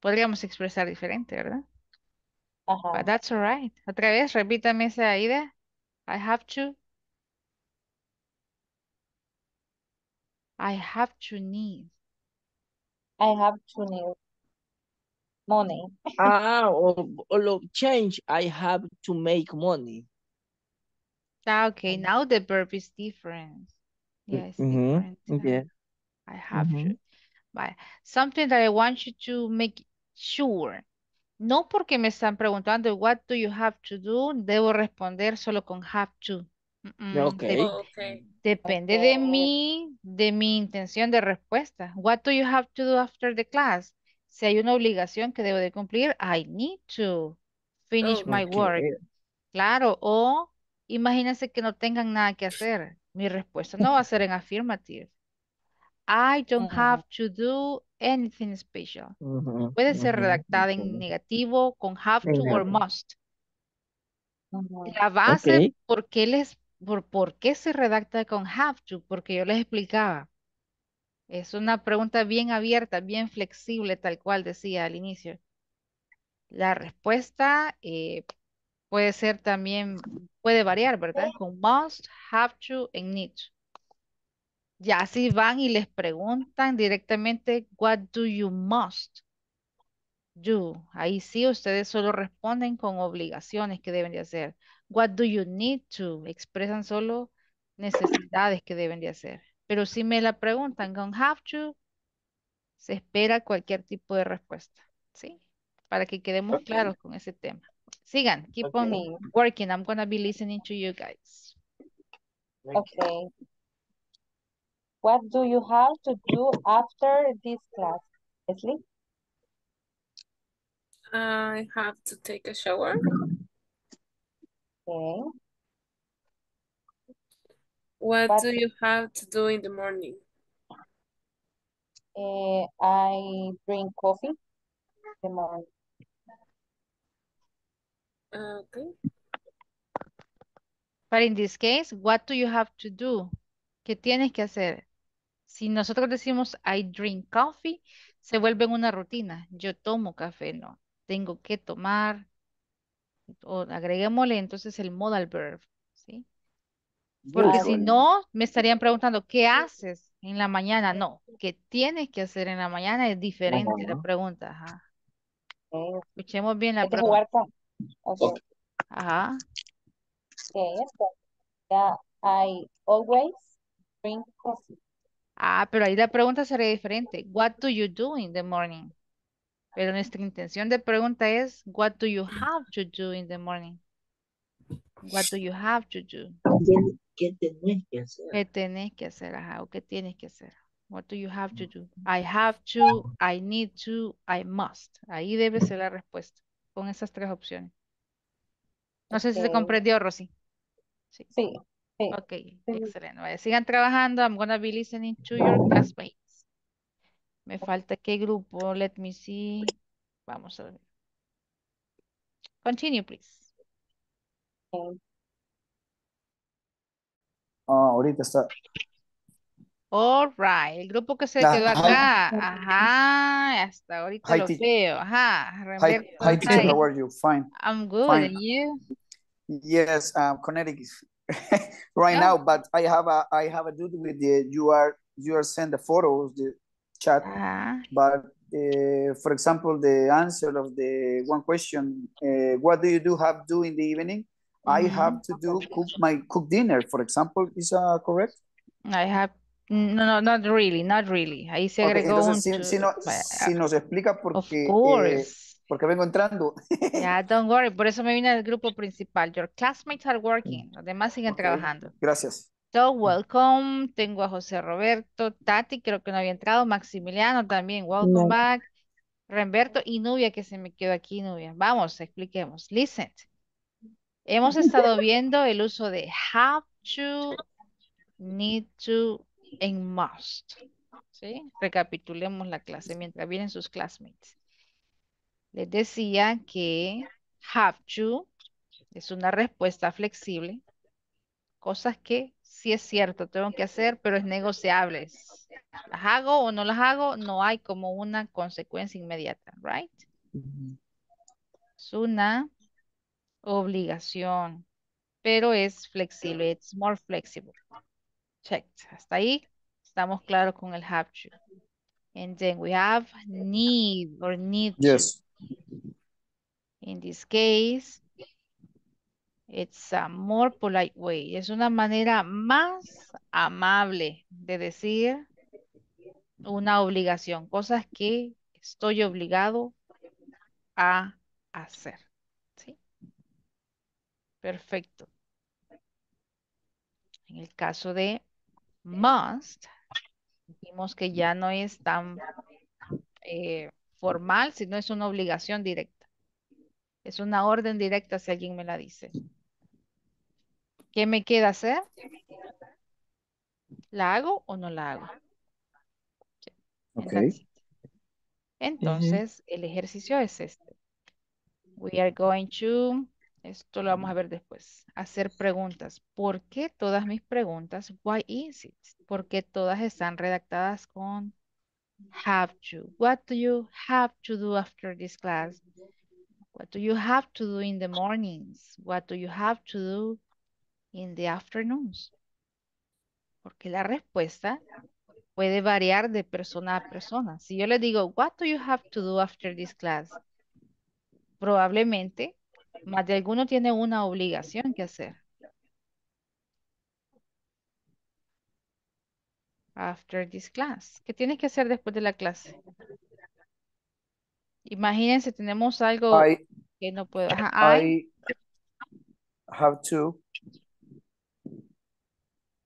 Podríamos expresar diferente, ¿verdad? Ajá. But that's all right. Otra vez, repítame esa idea. I have to. I have to need. I have to need money. Ah, or change. I have to make money. Okay, now the verb is different. Yes, different. Yeah. I have to. But something that I want you to make sure. No porque me están preguntando what do you have to do, debo responder solo con have to. Okay. Depende de mi intención de respuesta. What do you have to do after the class? Si hay una obligación que debo de cumplir, I need to finish my work. Claro, o imagínense que no tengan nada que hacer. Mi respuesta no va a ser en affirmative. I don't have to do anything special. Puede ser redactada en negativo con have to or must. La base, ¿por qué se redacta con have to? Porque yo les explicaba. Es una pregunta bien abierta, bien flexible, tal cual decía al inicio. La respuesta puede ser también, puede variar, ¿verdad? Con must, have to, and need to. Ya así van y les preguntan directamente, what do you must do? Ahí sí, ustedes solo responden con obligaciones que deben de hacer. What do you need to? Expresan solo necesidades que deben de hacer. Pero si me la preguntan con have to, se espera cualquier tipo de respuesta, ¿sí? Para que quedemos claros con ese tema. Sigan, keep on working. I'm gonna be listening to you guys. Okay. What do you have to do after this class, Leslie? I have to take a shower. Okay. What do you have to do in the morning? I drink coffee in the morning. Okay. But in this case, what do you have to do? ¿Qué tienes que hacer? Si nosotros decimos I drink coffee, se vuelve en una rutina. Yo tomo café, no. Tengo que tomar. O agreguémosle entonces el modal verb, ¿sí? Porque si no, me estarían preguntando, ¿qué haces en la mañana? No, ¿qué tienes que hacer en la mañana? Es diferente la pregunta. Ajá. Escuchemos bien la pregunta. Ajá. Yeah, I always drink coffee. Ah, pero ahí la pregunta sería diferente. What do you do in the morning? Pero nuestra intención de pregunta es, what do you have to do in the morning? What do you have to do? ¿Qué tenés que hacer? ¿Qué tenés que hacer? Ajá, o ¿qué tienes que hacer? What do you have to do? I have to, I need to, I must. Ahí debe ser la respuesta, con esas tres opciones. No sé si se comprendió, Rosy. Sí. Okay, excelente. Vale, sigan trabajando. I'm gonna be listening to your classmates. Me falta qué grupo. Let me see. Vamos a ver. Continue, please. Ahorita está. All right. El grupo que se quedó acá. Ajá. Hasta ahorita lo veo. Ajá. Hi, teacher. How are you? Fine. I'm good. Fine. And you? Yes, Connecticut. Now, but I have a duty with the you are send the photos, the chat. But for example, the answer of the one question, what do you have to do in the evening? I have to cook dinner. For example, is correct? I have no, not really. Ahí se agregó si nos explica porque. Of course. Porque vengo entrando. Yeah, don't worry. Por eso me vine al grupo principal. Your classmates are working. Los demás siguen trabajando. Gracias. So, welcome. Tengo a José Roberto. Tati, creo que no había entrado. Maximiliano también. Welcome back. Remberto y Nubia, que se me quedó aquí, Nubia. Vamos, expliquemos. Listen. Hemos estado viendo el uso de have to, need to, and must. ¿Sí? Recapitulemos la clase mientras vienen sus classmates. Les decía que have to es una respuesta flexible. Cosas que sí es cierto, tengo que hacer, pero es negociable. ¿Las hago o no las hago? No hay como una consecuencia inmediata, right? Es una obligación, pero es flexible. It's more flexible. Checked. Hasta ahí estamos claros con el have to. And then we have need or need to. Yes. In this case, it's a more polite way. Es una manera más amable de decir una obligación. Cosas que estoy obligado a hacer. ¿Sí? Perfecto. En el caso de must, dijimos que ya no es tan formal, sino es una obligación directa. Es una orden directa si alguien me la dice. ¿Qué me queda hacer? ¿La hago o no la hago? Okay. Entonces, el ejercicio es este. We are going to... Esto lo vamos a ver después. Hacer preguntas. ¿Por qué todas mis preguntas? Why is it? ¿Por qué todas están redactadas con have to? What do you have to do after this class? What do you have to do in the mornings? What do you have to do in the afternoons? Porque la respuesta puede variar de persona a persona. Si yo le digo, what do you have to do after this class? Probablemente más de alguno tiene una obligación que hacer. After this class. ¿Qué tienes que hacer después de la clase? Imagínense, tenemos algo que no puedo. Ajá, I have to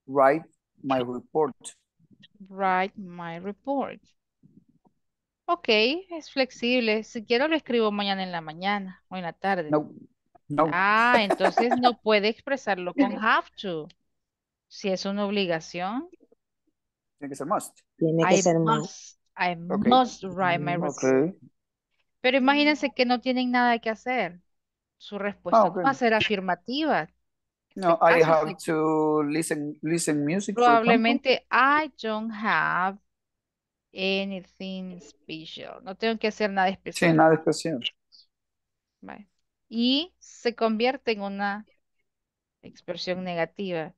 write my report. Write my report. Ok, es flexible. Si quiero lo escribo mañana en la mañana o en la tarde. No, no. Ah, entonces no puede expresarlo con have to. Si es una obligación. Tiene que ser must. Tiene que ser must. I must write my report. Pero imagínense que no tienen nada que hacer. Su respuesta no va a ser afirmativa. No, I have to listen music. Probablemente I don't have anything special. No tengo que hacer nada especial. Sí, nada especial. Vale. Y se convierte en una expresión negativa.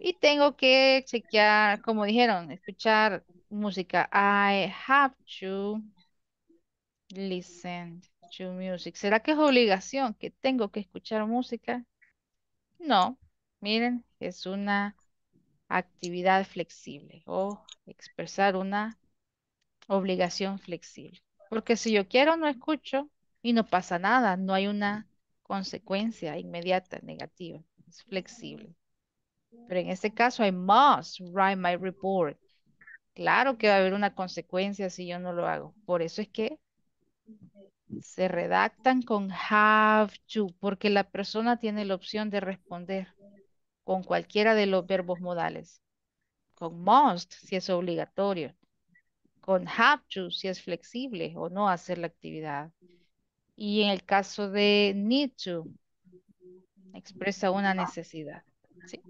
Y tengo que chequear, como dijeron, escuchar música. I have to listen to music. ¿Será que es obligación que tengo que escuchar música? No. Miren, es una actividad flexible o expresar una obligación flexible. Porque si yo quiero, no escucho y no pasa nada. No hay una consecuencia inmediata negativa. Es flexible. Pero en este caso, I must write my report. Claro que va a haber una consecuencia si yo no lo hago. Por eso es que se redactan con have to, porque la persona tiene la opción de responder con cualquiera de los verbos modales. Con must, si es obligatorio. Con have to, si es flexible o no hacer la actividad. Y en el caso de need to, expresa una necesidad. ¿Sí?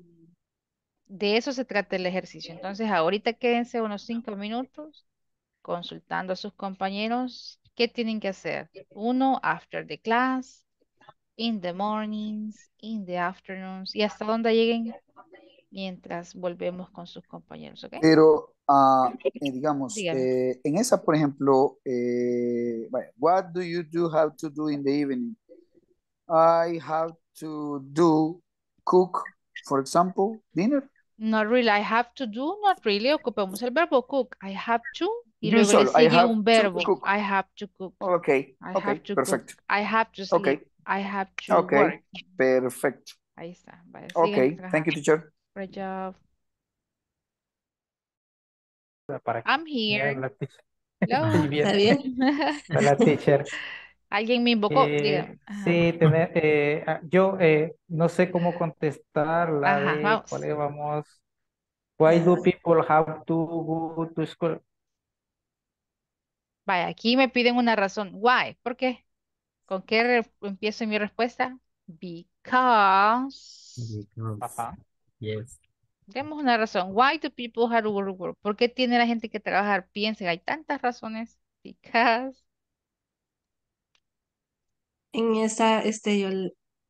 De eso se trata el ejercicio. Entonces, ahorita quédense unos 5 minutos consultando a sus compañeros. ¿Qué tienen que hacer? Uno, after the class. In the mornings, in the afternoons, y hasta donde lleguen mientras volvemos con sus compañeros, ¿ok? Pero, digamos, en esa, por ejemplo, what do you do, have to do in the evening? I have to do, cook, for example, dinner? Not really, I have to do, not really, ocupemos el verbo cook, I have to. Y luego le sigue un verbo, I have to cook. Ok, ok, perfecto. I have to sleep. Okay. I have to work. Perfecto. Ahí está. Vale, okay, thank you, teacher. Great job. I'm here. Hello. ¿Está bien? Hola, teacher. ¿Alguien me invocó? Sí, yo no sé cómo contestar la de, vamos. Why do people have to go to school? Vaya, aquí me piden una razón. Why, ¿por qué? ¿Con qué empiezo mi respuesta? Because. Yes. Demos una razón. Why do people have to work? ¿Por qué tiene la gente que trabajar? Piensen, hay tantas razones. Because. En esa, yo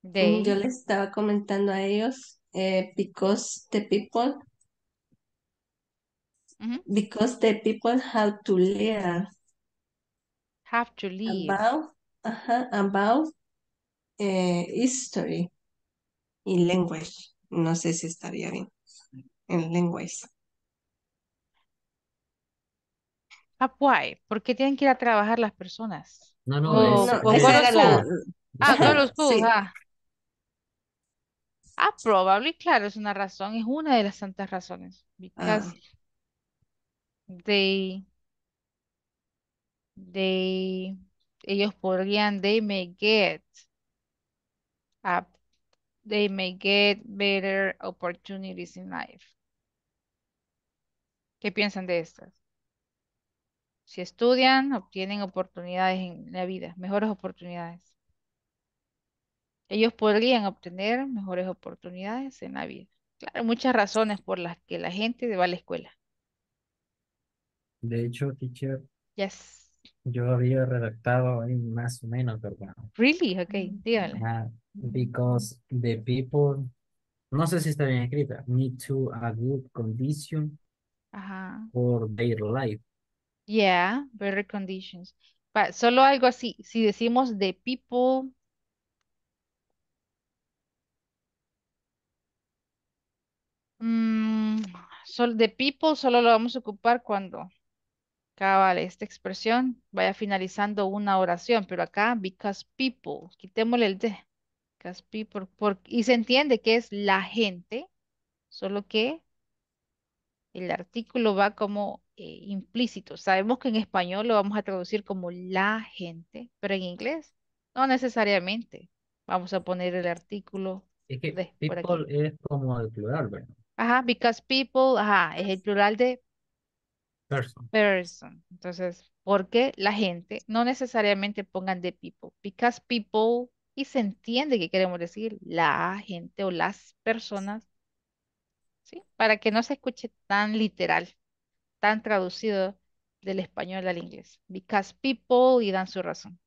les estaba comentando a ellos, because the people, because the people have to live about history y language. No sé si estaría bien en language. Why? ¿Por qué tienen que ir a trabajar las personas? Probably, claro, es una razón, es una de las tantas razones. Because they may get better opportunities in life. ¿Qué piensan de estas? Si estudian, obtienen oportunidades en la vida, mejores oportunidades. Ellos podrían obtener mejores oportunidades en la vida. Claro, muchas razones por las que la gente va a la escuela. De hecho, teacher, yes, yo había redactado ahí más o menos, ¿verdad? Really? Okay, dígale. Because the people, no sé si está bien escrita, need to a good condition for their life. Yeah, better conditions. But solo algo así, si decimos the people, the people solo lo vamos a ocupar cuando cabal, esta expresión vaya finalizando una oración, pero acá because people, quitémosle el de. Because people, y se entiende que es la gente, solo que el artículo va como implícito. Sabemos que en español lo vamos a traducir como la gente, pero en inglés no necesariamente. Vamos a poner el artículo. Es que de, people es como el plural, ¿verdad? Ajá, because people, es el plural de person. Entonces, porque la gente, no necesariamente pongan de people, because people, y se entiende que queremos decir la gente o las personas, ¿sí? Para que no se escuche tan literal, tan traducido del español al inglés. Because people y dan su razón.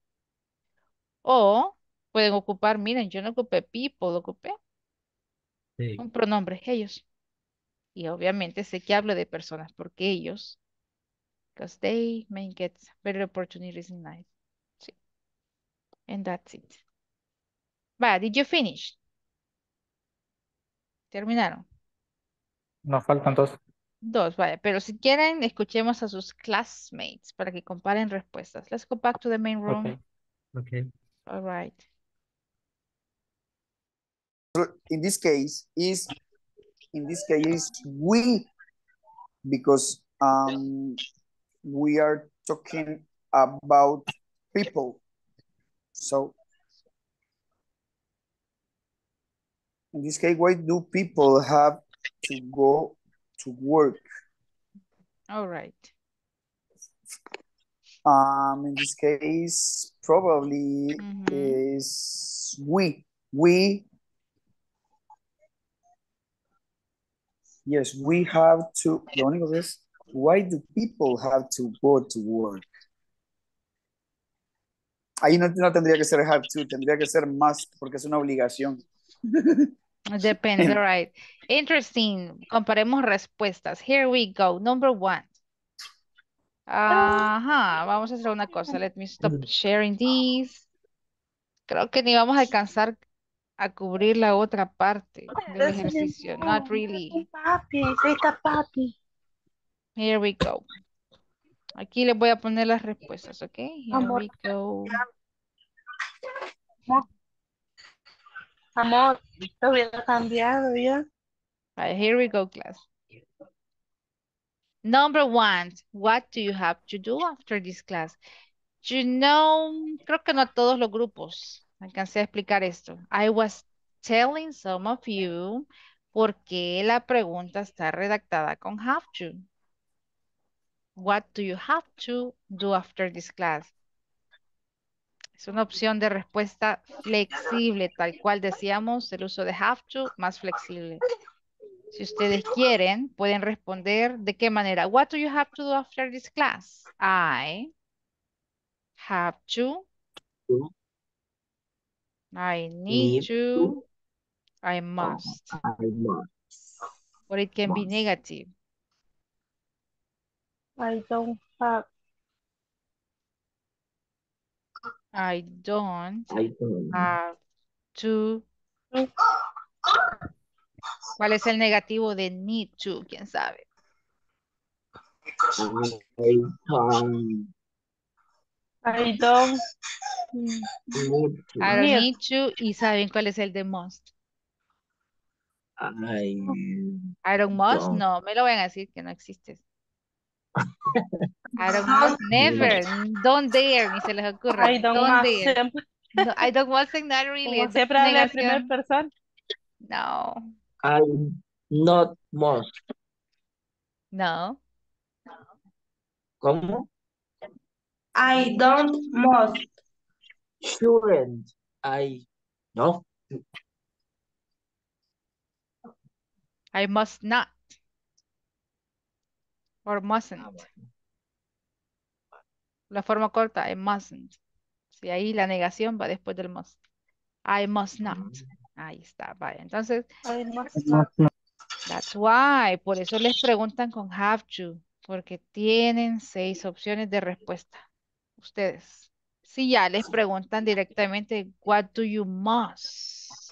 O pueden ocupar, miren, yo no ocupé people, lo ocupé un pronombre, ellos. Y obviamente sé que hablo de personas porque ellos, because they may get better opportunities in life. Sí. And that's it. Va, did you finish? ¿Terminaron? Nos faltan dos. Dos, vaya. Pero si quieren, escuchemos a sus classmates para que comparen respuestas. Let's go back to the main room. Okay. All right. In this case, is we, because we are talking about people. So, in this case, why do people have to go to work? All right. In this case, probably is we. Yes, we have to. The only thing is, why do people have to go to work? Ahí no tendría que ser have to, tendría que ser must, porque es una obligación. Depends, all right. Interesting. Comparemos respuestas. Here we go. Number one. Vamos a hacer una cosa. Let me stop sharing these. Creo que ni vamos a alcanzar a cubrir la otra parte del ejercicio. Not really. Papi. Here we go. Aquí les voy a poner las respuestas, ¿ok? Here we go. Amor, te hubiera cambiado ya. Right, here we go, class. Number one, what do you have to do after this class? You know, creo que no a todos los grupos alcancé a explicar esto. I was telling some of you por qué la pregunta está redactada con have to. What do you have to do after this class? Es una opción de respuesta flexible, tal cual decíamos, el uso de have to más flexible. Si ustedes quieren, pueden responder de qué manera. What do you have to do after this class? I need to. I must. Or it can be negative. I don't have to. ¿Cuál es el negativo de need to? ¿Quién sabe? I don't need to. ¿Y saben cuál es el de must? I don't must. No, me lo van a decir que no existe. I don't must. Never. Don't dare. Ni se les ocurra. I don't must. No, I don't must. Not really. Como siempre habla en primera persona. No. I not must. No. ¿Cómo? I don't must. Shouldn't. No. I must not. Or mustn't. La forma corta, I mustn't. Sí, ahí la negación va después del must. I must not. Ahí está, vaya. Entonces, I must not. That's why. Por eso les preguntan con have to. Porque tienen 6 opciones de respuesta. Ustedes. Si ya les preguntan directamente, what do you must?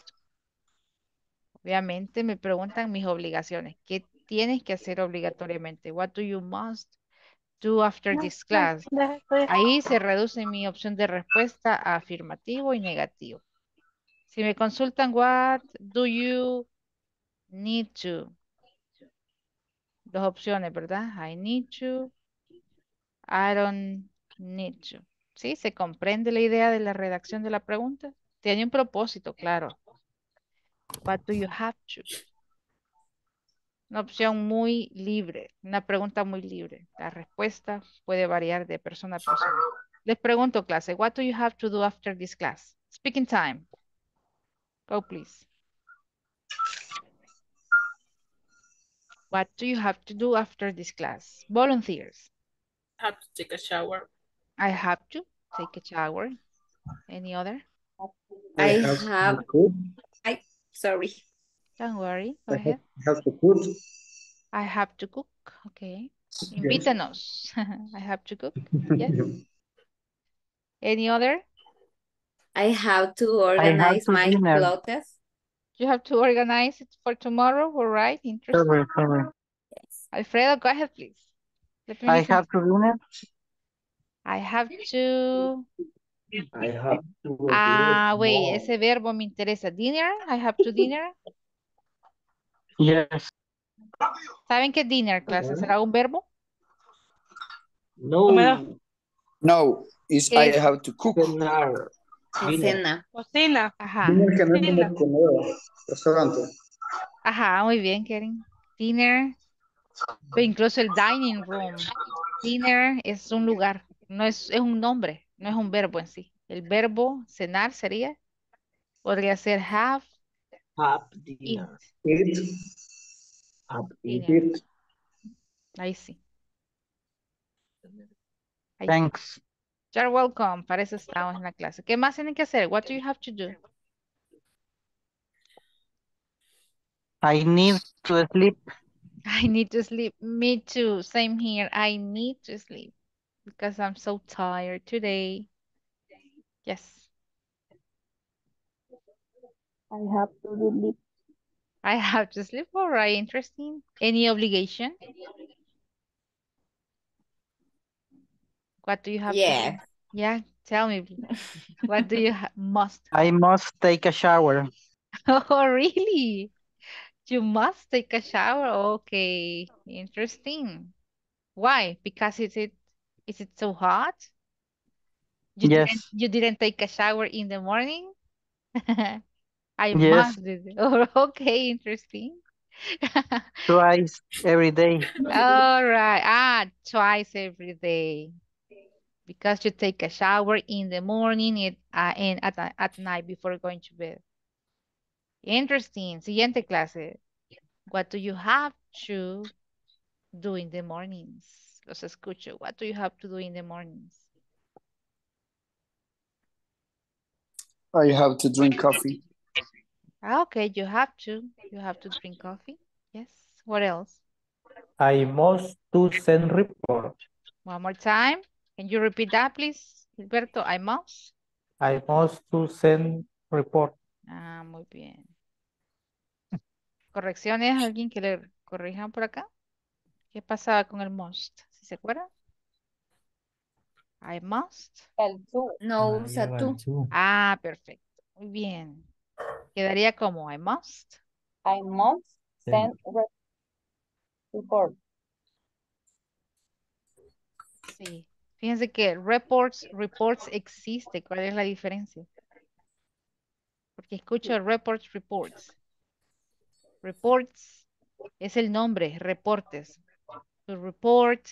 Obviamente me preguntan mis obligaciones. ¿Qué tienes que hacer obligatoriamente? What do you must do after this class? Ahí se reduce mi opción de respuesta a afirmativo y negativo. Si me consultan, what do you need to? 2 opciones, ¿verdad? I need to, I don't need to. ¿Sí? ¿Se comprende la idea de la redacción de la pregunta? Tiene un propósito, claro. What do you have to? Una opción muy libre, una pregunta muy libre. La respuesta puede variar de persona a persona. Les pregunto, clase, what do you have to do after this class? Speaking time. Go, please. What do you have to do after this class? Volunteers. I have to take a shower. I have to take a shower. Any other? I have to cook. Don't worry. Go ahead. I have to cook. I have to cook. Okay. Invítanos. Yes. I have to cook. Yes. Any other? I have to organize my clothes. You have to organize it for tomorrow, all right? Interesting. Yes. Alfredo, go ahead, please. I have to dinner. Wait, ese verbo me interesa. Dinner? I have to dinner? Yes. ¿Saben qué dinner, clase? ¿Será un verbo? No. I have to cook. Dinner. Cocina. Ajá. Dinner. Restaurante. Ajá, muy bien, Karen. Dinner. O incluso el dining room. Dinner es un lugar. No es, es un nombre, no es un verbo en sí. El verbo cenar sería. Podría ser have. Have dinner. Eat. Ahí sí. Ahí. Thanks. You're welcome. Para eso estamos en la clase. ¿Qué más tienen que hacer? What do you have to do? I need to sleep. I need to sleep. Me too. Same here. I need to sleep. Because I'm so tired today. Yes. I have to sleep. I have to sleep. All right. Interesting. Any obligation? What do you have? Yeah. Yeah, tell me. What do you must? I must take a shower. Oh, really? You must take a shower? Okay. Interesting. Why? Because is it so hot? You didn't take a shower in the morning? I must. Oh, okay, interesting. Twice every day. All right. Twice every day. Because you take a shower in the morning and at night before going to bed. Interesting. Siguiente clase. What do you have to do in the mornings? Los escucho. What do you have to do in the mornings? I have to drink coffee. Okay, you have to. You have to drink coffee. Yes. What else? I must to send report. One more time. Can you repeat that, please, Gilberto? I must. I must to send report. Ah, muy bien. ¿Correcciones? ¿Alguien que le corrijan por acá? ¿Qué pasaba con el must? ¿Sí se acuerdan? I must. El tú. No usa tú. Ah, perfecto. Muy bien. Quedaría como I must. I must send report. Sí. Fíjense que reports existe. ¿Cuál es la diferencia? Porque escucho reports. Reports es el nombre, reportes. To report,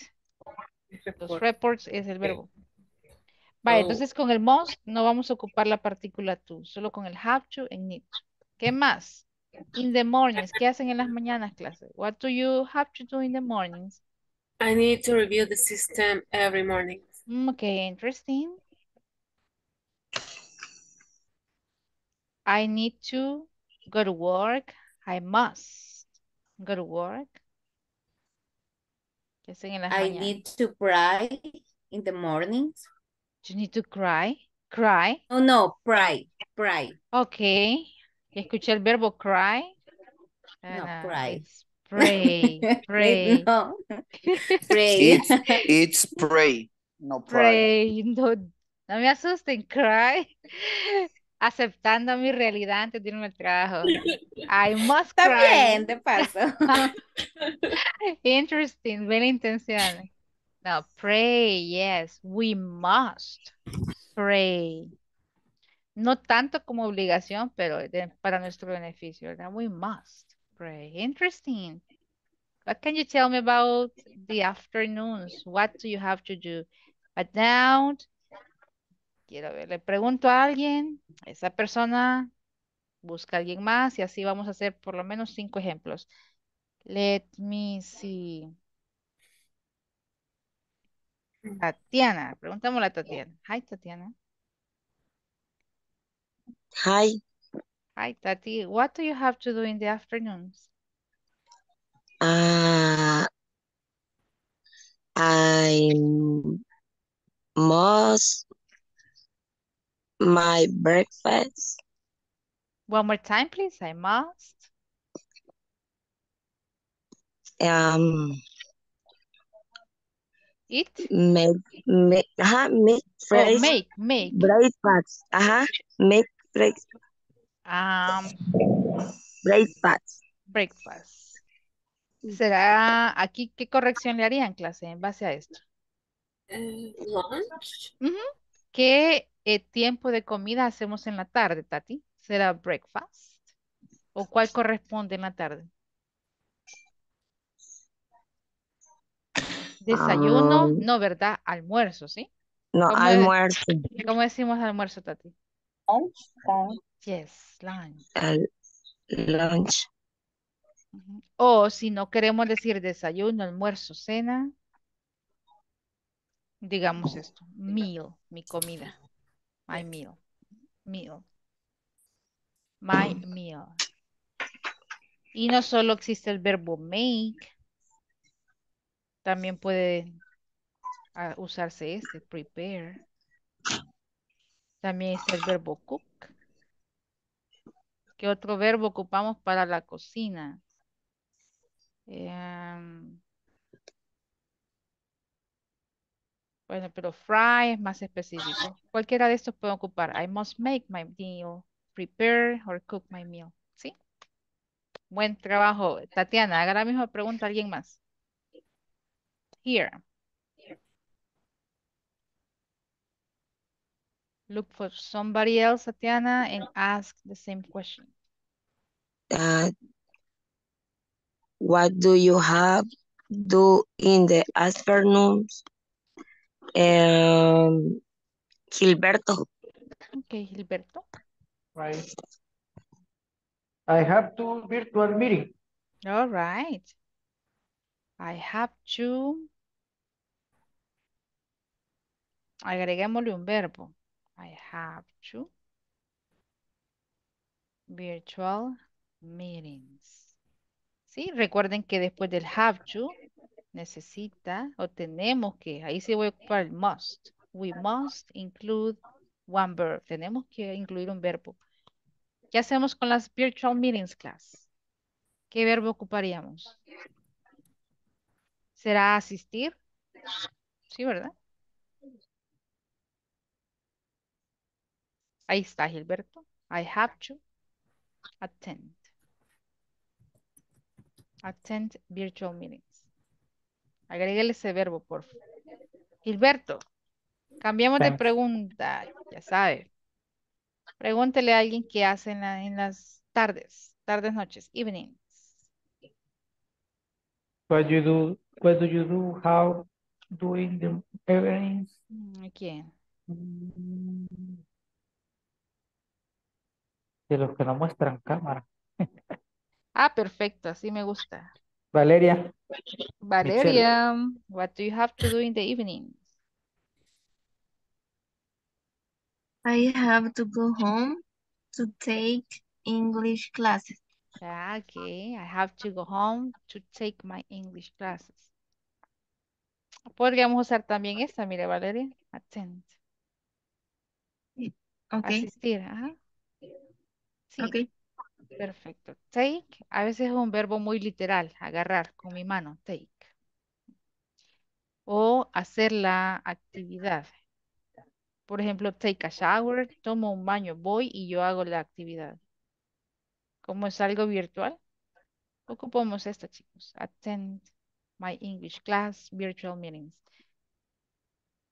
los reports es el verbo. Vale, entonces con el must no vamos a ocupar la partícula to, solo con el have to and need to. ¿Qué más? In the mornings, ¿qué hacen en las mañanas, clase? What do you have to do in the mornings? I need to review the system every morning. Okay, interesting. I need to go to work. I must go to work. ¿Qué hacen en las mañanas? I need to cry in the mornings. You need to cry. Cry. Oh, no, cry. Okay. Escuché el verbo cry. No, cry. Pray. No. Pray. It's pray. No, pray. No me asusten, cry. Aceptando mi realidad antes de irme al trabajo. I must cry. Está bien, de paso. Interesting, buena intención. No, pray, yes, we must pray. No tanto como obligación, pero para nuestro beneficio, ¿verdad? We must pray. Interesting. What can you tell me about the afternoons? What do you have to do? But now, quiero ver, le pregunto a alguien, esa persona busca a alguien más y así vamos a hacer por lo menos 5 ejemplos. Let me see. Tatiana, preguntémosle a Tatiana. Hi, Tatiana. Hi. Hi, Tati. What do you have to do in the afternoons? I must my breakfast. One more time, please. I must. Eat. Make breakfast. Make breakfast. Breakfast. ¿Será aquí qué corrección le harían, clase, en base a esto? Lunch. ¿Qué tiempo de comida hacemos en la tarde, Tati? ¿Será breakfast? ¿O cuál corresponde en la tarde? Desayuno, no, ¿verdad? Almuerzo, ¿sí? No, almuerzo. ¿Cómo decimos almuerzo, Tati? Lunch. Yes, lunch. Lunch. O si no queremos decir desayuno, almuerzo, cena, digamos esto, meal, mi comida. My meal. My meal. Y no solo existe el verbo make, también puede usarse este, prepare. También está el verbo cook. ¿Qué otro verbo ocupamos para la cocina? Bueno, pero fry es más específico. Cualquiera de estos puede ocupar. I must make my meal, prepare or cook my meal. ¿Sí? Buen trabajo. Tatiana, haga la misma pregunta a alguien más. Here. Look for somebody else, Tatiana, and ask the same question. What do you have do in the afternoons? Gilberto. Okay, Gilberto. Right. I have to virtual meeting. All right. Agreguémosle un verbo. I have to. Virtual meetings. Sí, recuerden que después del have to, necesita o tenemos que, ahí sí voy a ocupar el must. We must include one verb. Tenemos que incluir un verbo. ¿Qué hacemos con las virtual meetings, class? ¿Qué verbo ocuparíamos? ¿Será asistir? Sí, ¿verdad? Ahí está, Gilberto. I have to attend. Attend virtual meetings. Agréguele ese verbo, por favor. Gilberto, cambiamos de pregunta. Ya sabe. Pregúntele a alguien qué hace en las tardes. Tardes, noches, evenings. What do you do? How do in the evenings? ¿Quién? De los que no muestran cámara. Ah, perfecto, así me gusta. Valeria. Valeria, Michelle. What do you have to do in the evening? I have to go home to take English classes. Ah, okay, I have to go home to take my English classes. Podríamos usar también esta, mire, Valeria. Attend. Okay. Asistir, ajá. Sí, okay. Perfecto. Take, a veces es un verbo muy literal, agarrar con mi mano, take. O hacer la actividad. Por ejemplo, take a shower, tomo un baño, voy y yo hago la actividad. Como es algo virtual, ocupamos esto, chicos. Attend my English class, virtual meetings.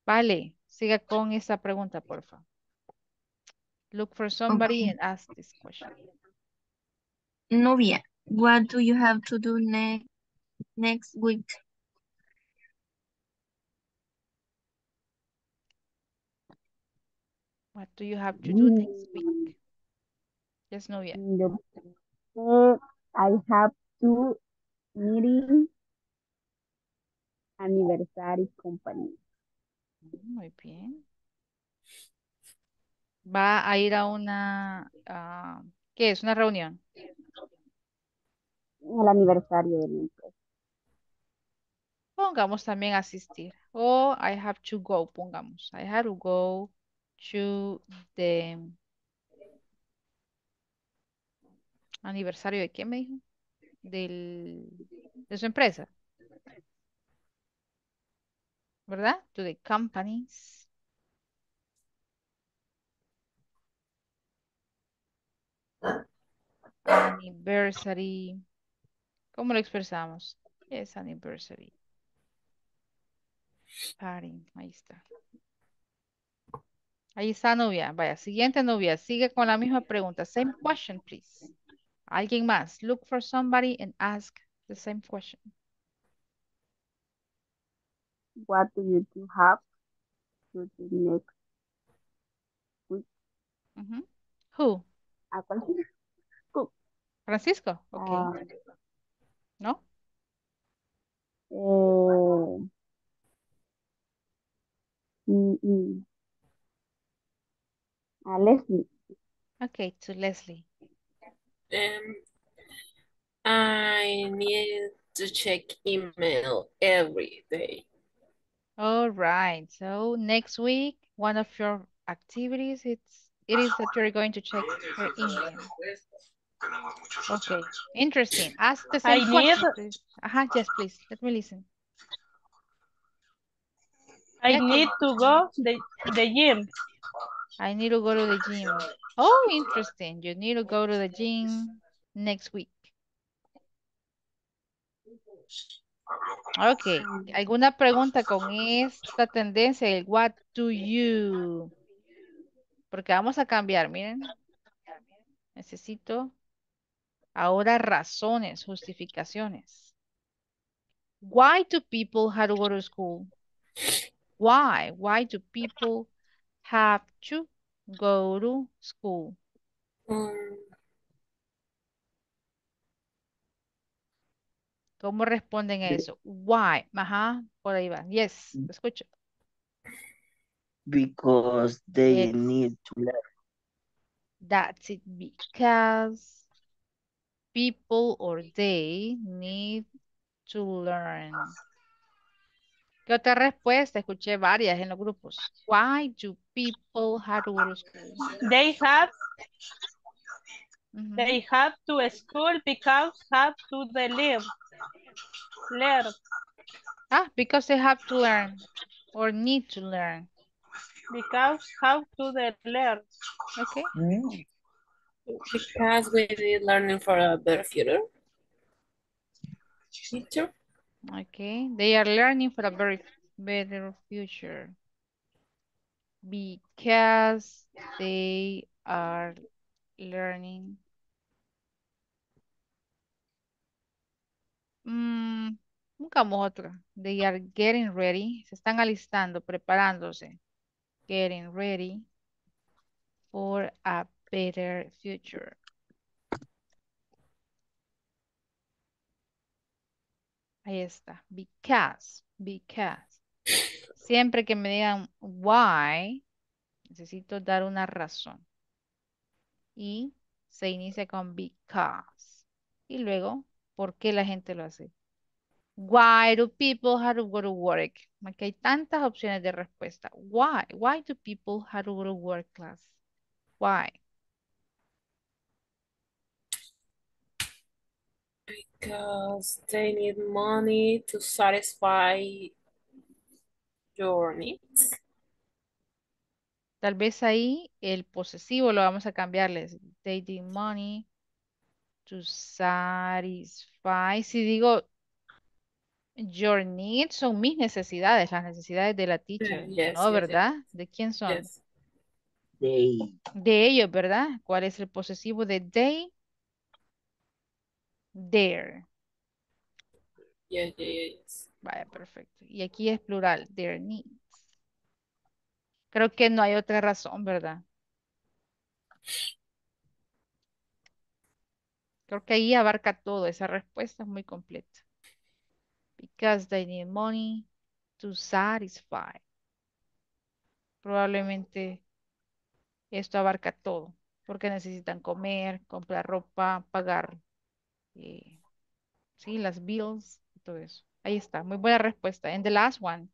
Vale, siga con esa pregunta, por favor. Look for somebody and ask this question. Nubia, what do you have to do next week? What do you have to do next week? Yes, Nubia. I have to meeting anniversary company. Muy bien. Va a ir a una, ¿qué es? ¿Una reunión? El aniversario del empresa. Pongamos también asistir. O I have to go, pongamos. I have to go to the aniversario de quién me dijo? De su empresa. ¿Verdad? To the companies. Anniversary. ¿Cómo lo expresamos? Es anniversary. Party. Ahí está. Ahí está, Nubia. Vaya, siguiente, Nubia. Sigue con la misma pregunta. Same question, please. Alguien más. Look for somebody and ask the same question. What do you have to do next week? Who? Francisco, okay. ¿No? A Leslie. Okay, to Leslie. I need to check email every day. All right. So next week, one of your activities it is that you're going to check her email. Okay, interesting. Ask the same question, please. Yes, please. Let me listen. I need to go to the gym. I need to go to the gym. Oh, interesting. You need to go to the gym next week. Okay. ¿Alguna pregunta con esta tendencia? El what do you... Porque vamos a cambiar, miren. Necesito ahora razones, justificaciones. Why do people have to go to school? Why? Why do people have to go to school? ¿Cómo responden eso? Why? Ajá, por ahí va. Yes, lo escucho. Because they need to learn. That's it. Because people or they need to learn. ¿Qué otra respuesta? Escuché varias en los grupos. Why do people have to go to school? They have to school because have to live. Learn. Ah, because they have to learn or need to learn. Because how to learn. Okay. Because we need learning for a better future. Future. Okay. They are learning for a very better future. Because they are learning. Buscamos otra. They are getting ready. Se están alistando, preparándose. Getting ready for a better future. Ahí está. Because. Siempre que me digan why, necesito dar una razón. Y se inicia con because. Y luego, ¿por qué la gente lo hace? Why do people have to go to work? Aquí hay tantas opciones de respuesta. Why? Why do people have to go to work, class? Why? Because they need money to satisfy your needs. Tal vez ahí el posesivo lo vamos a cambiarles. They need money to satisfy. Si digo... Your needs son mis necesidades, las necesidades de la teacher, ¿no? ¿Verdad? ¿De quién son? De ellos, ¿verdad? ¿Cuál es el posesivo de they? Their. Vaya, perfecto. Y aquí es plural, their needs. Creo que no hay otra razón, ¿verdad? Creo que ahí abarca todo, esa respuesta es muy completa. Because they need money to satisfy. Probablemente esto abarca todo. Porque necesitan comer, comprar ropa, pagar. Sí, las bills y todo eso. Ahí está. Muy buena respuesta. And the last one.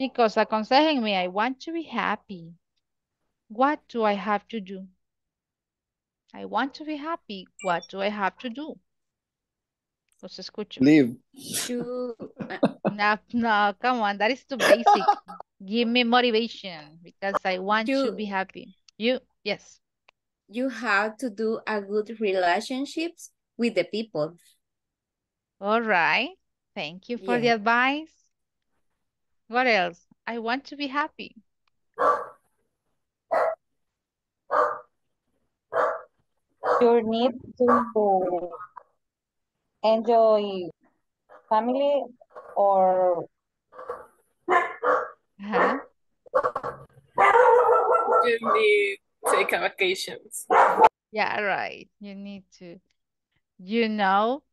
Chicos, aconséjenme. I want to be happy. What do I have to do? I want to be happy. What do I have to do? Los escucho. Live. No, come on, that is too basic. Give me motivation because I want to be happy. Yes. You have to do a good relationships with the people. All right. Thank you for the advice. What else? I want to be happy. You need to go. Enjoy family or you need to take vacations. Yeah, right. You need to, you know.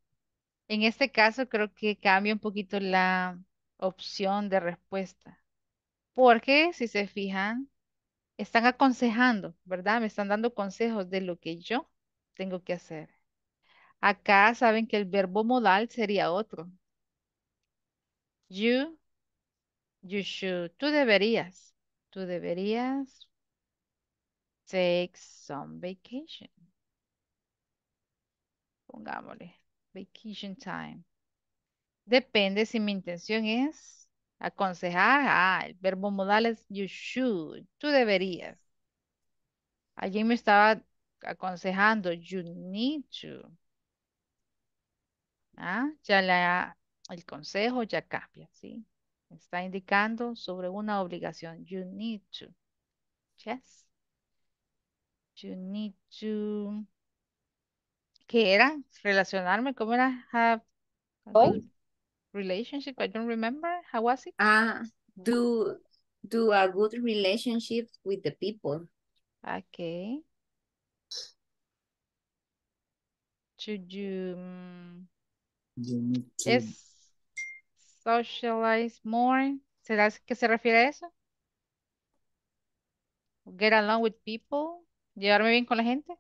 En este caso creo que cambia un poquito la opción de respuesta. Porque si se fijan, están aconsejando, ¿verdad? Me están dando consejos de lo que yo tengo que hacer. Acá saben que el verbo modal sería otro. You should. Tú deberías. Tú deberías take some vacation. Pongámosle. Vacation time. Depende si mi intención es aconsejar. El verbo modal es you should. Tú deberías. Alguien me estaba aconsejando. You need to. Ya el consejo ya cambia, ¿sí? Está indicando sobre una obligación. You need to. Yes. You need to. ¿Qué era? Relacionarme. ¿Cómo era? Have a relationship. I don't remember. How was it? Do a good relationship with the people. Okay. Should you... You need to. Es socialize more. ¿Será que se refiere a eso? Get along with people. ¿Llevarme bien con la gente?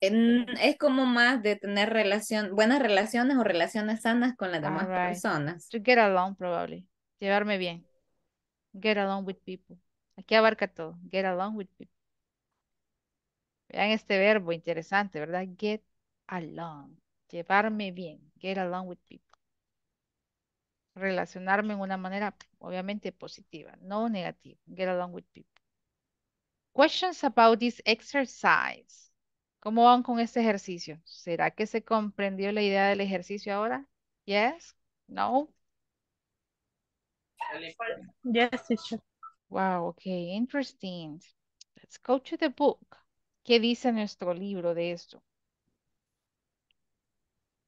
Es como más de tener buenas relaciones o relaciones sanas con las demás personas. To get along, probably. Llevarme bien. Get along with people. Aquí abarca todo. Get along with people. Vean este verbo interesante, ¿verdad? Get along. Llevarme bien. Get along with people. Relacionarme en una manera, obviamente, positiva. No negativa. Get along with people. Questions about this exercise. ¿Cómo van con este ejercicio? ¿Será que se comprendió la idea del ejercicio ahora? Yes? No? Yes, teacher. Wow, okay, interesting. Let's go to the book. ¿Qué dice nuestro libro de esto?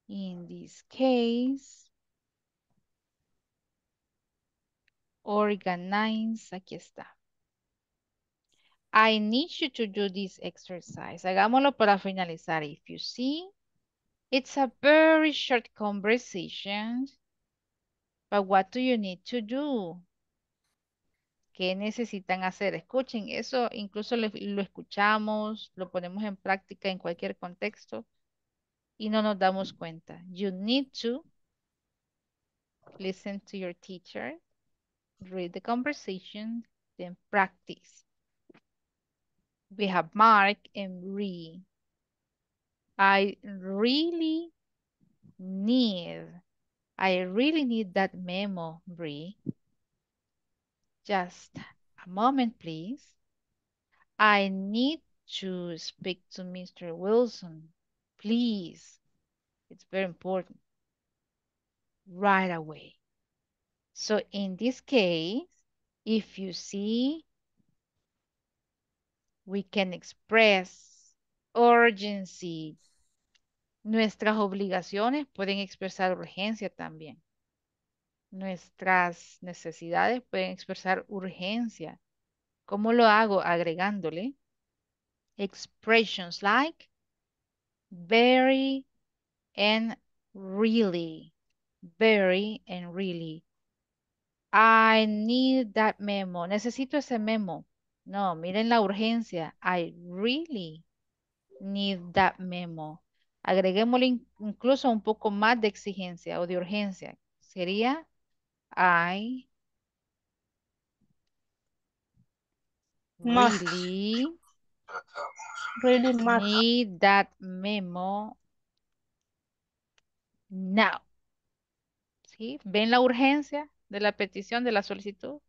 In this case, organize, aquí está. I need you to do this exercise. Hagámoslo para finalizar. If you see, it's a very short conversation. But what do you need to do? ¿Qué necesitan hacer? Escuchen, eso incluso lo escuchamos, lo ponemos en práctica en cualquier contexto y no nos damos cuenta. You need to listen to your teacher, read the conversation, then practice. We have Mark and Bree. I really need that memo, Bree. Just a moment, please. I need to speak to Mr. Wilson, please. It's very important. Right away. So in this case, if you see, we can express urgency. Nuestras obligaciones pueden expresar urgencia también. Nuestras necesidades pueden expresar urgencia. ¿Cómo lo hago? Agregándole expressions like very and really. Very and really. I need that memo. Necesito ese memo. No, miren la urgencia. I really need that memo. Agreguémosle incluso un poco más de exigencia o de urgencia. Sería I really need that memo now. ¿Sí? ¿Ven la urgencia de la petición, de la solicitud?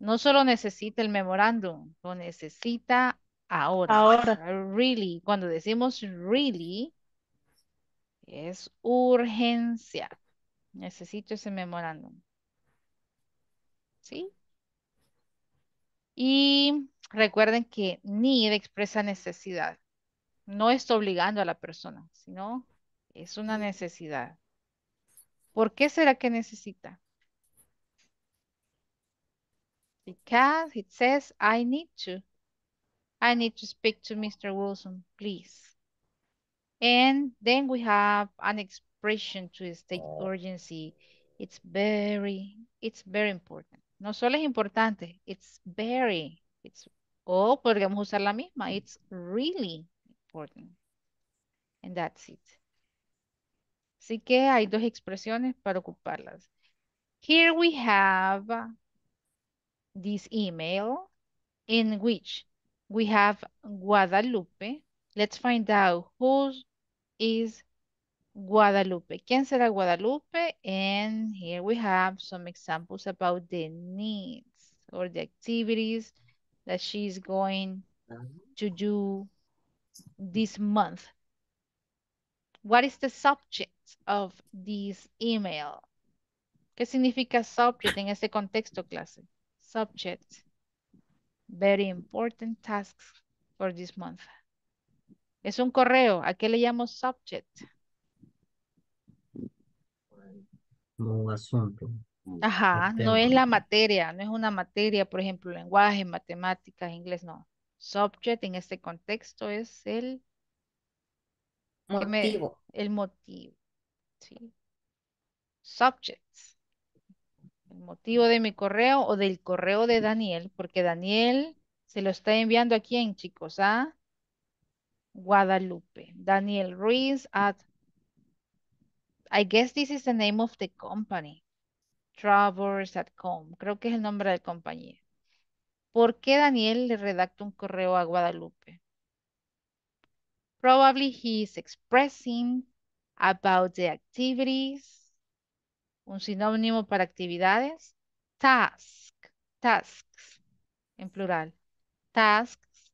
No solo necesita el memorándum, lo necesita ahora. Really, cuando decimos really, es urgencia. Necesito ese memorándum. ¿Sí? Y recuerden que need expresa necesidad. No está obligando a la persona, sino es una necesidad. ¿Por qué será que necesita? Because it says, I need to speak to Mr. Wilson, please. And then we have an expression to state urgency. It's very important. No solo es importante, it's very. O podríamos usar la misma, it's really important. And that's it. Así que hay dos expresiones para ocuparlas. Here we have this email in which we have Guadalupe. Let's find out who is Guadalupe. ¿Quién será Guadalupe? And here we have some examples about the needs or the activities that she's going to do this month. What is the subject of this email? ¿Qué significa subject en este contexto, clase? Subject, very important tasks for this month. Es un correo. ¿A qué le llamo subject? Un asunto. Ajá, no es la materia, no es una materia, por ejemplo, lenguaje, matemáticas, inglés, no. Subject en este contexto es el motivo. Sí. Subjects. El motivo de mi correo o del correo de Daniel, porque Daniel se lo está enviando a quién, chicos, a Guadalupe. Daniel Ruiz at, I guess this is the name of the company. Travelers at home. Creo que es el nombre de la compañía. ¿Por qué Daniel le redacta un correo a Guadalupe? Probably he is expressing about the activities. Un sinónimo para actividades. Task. Tasks. En plural. Tasks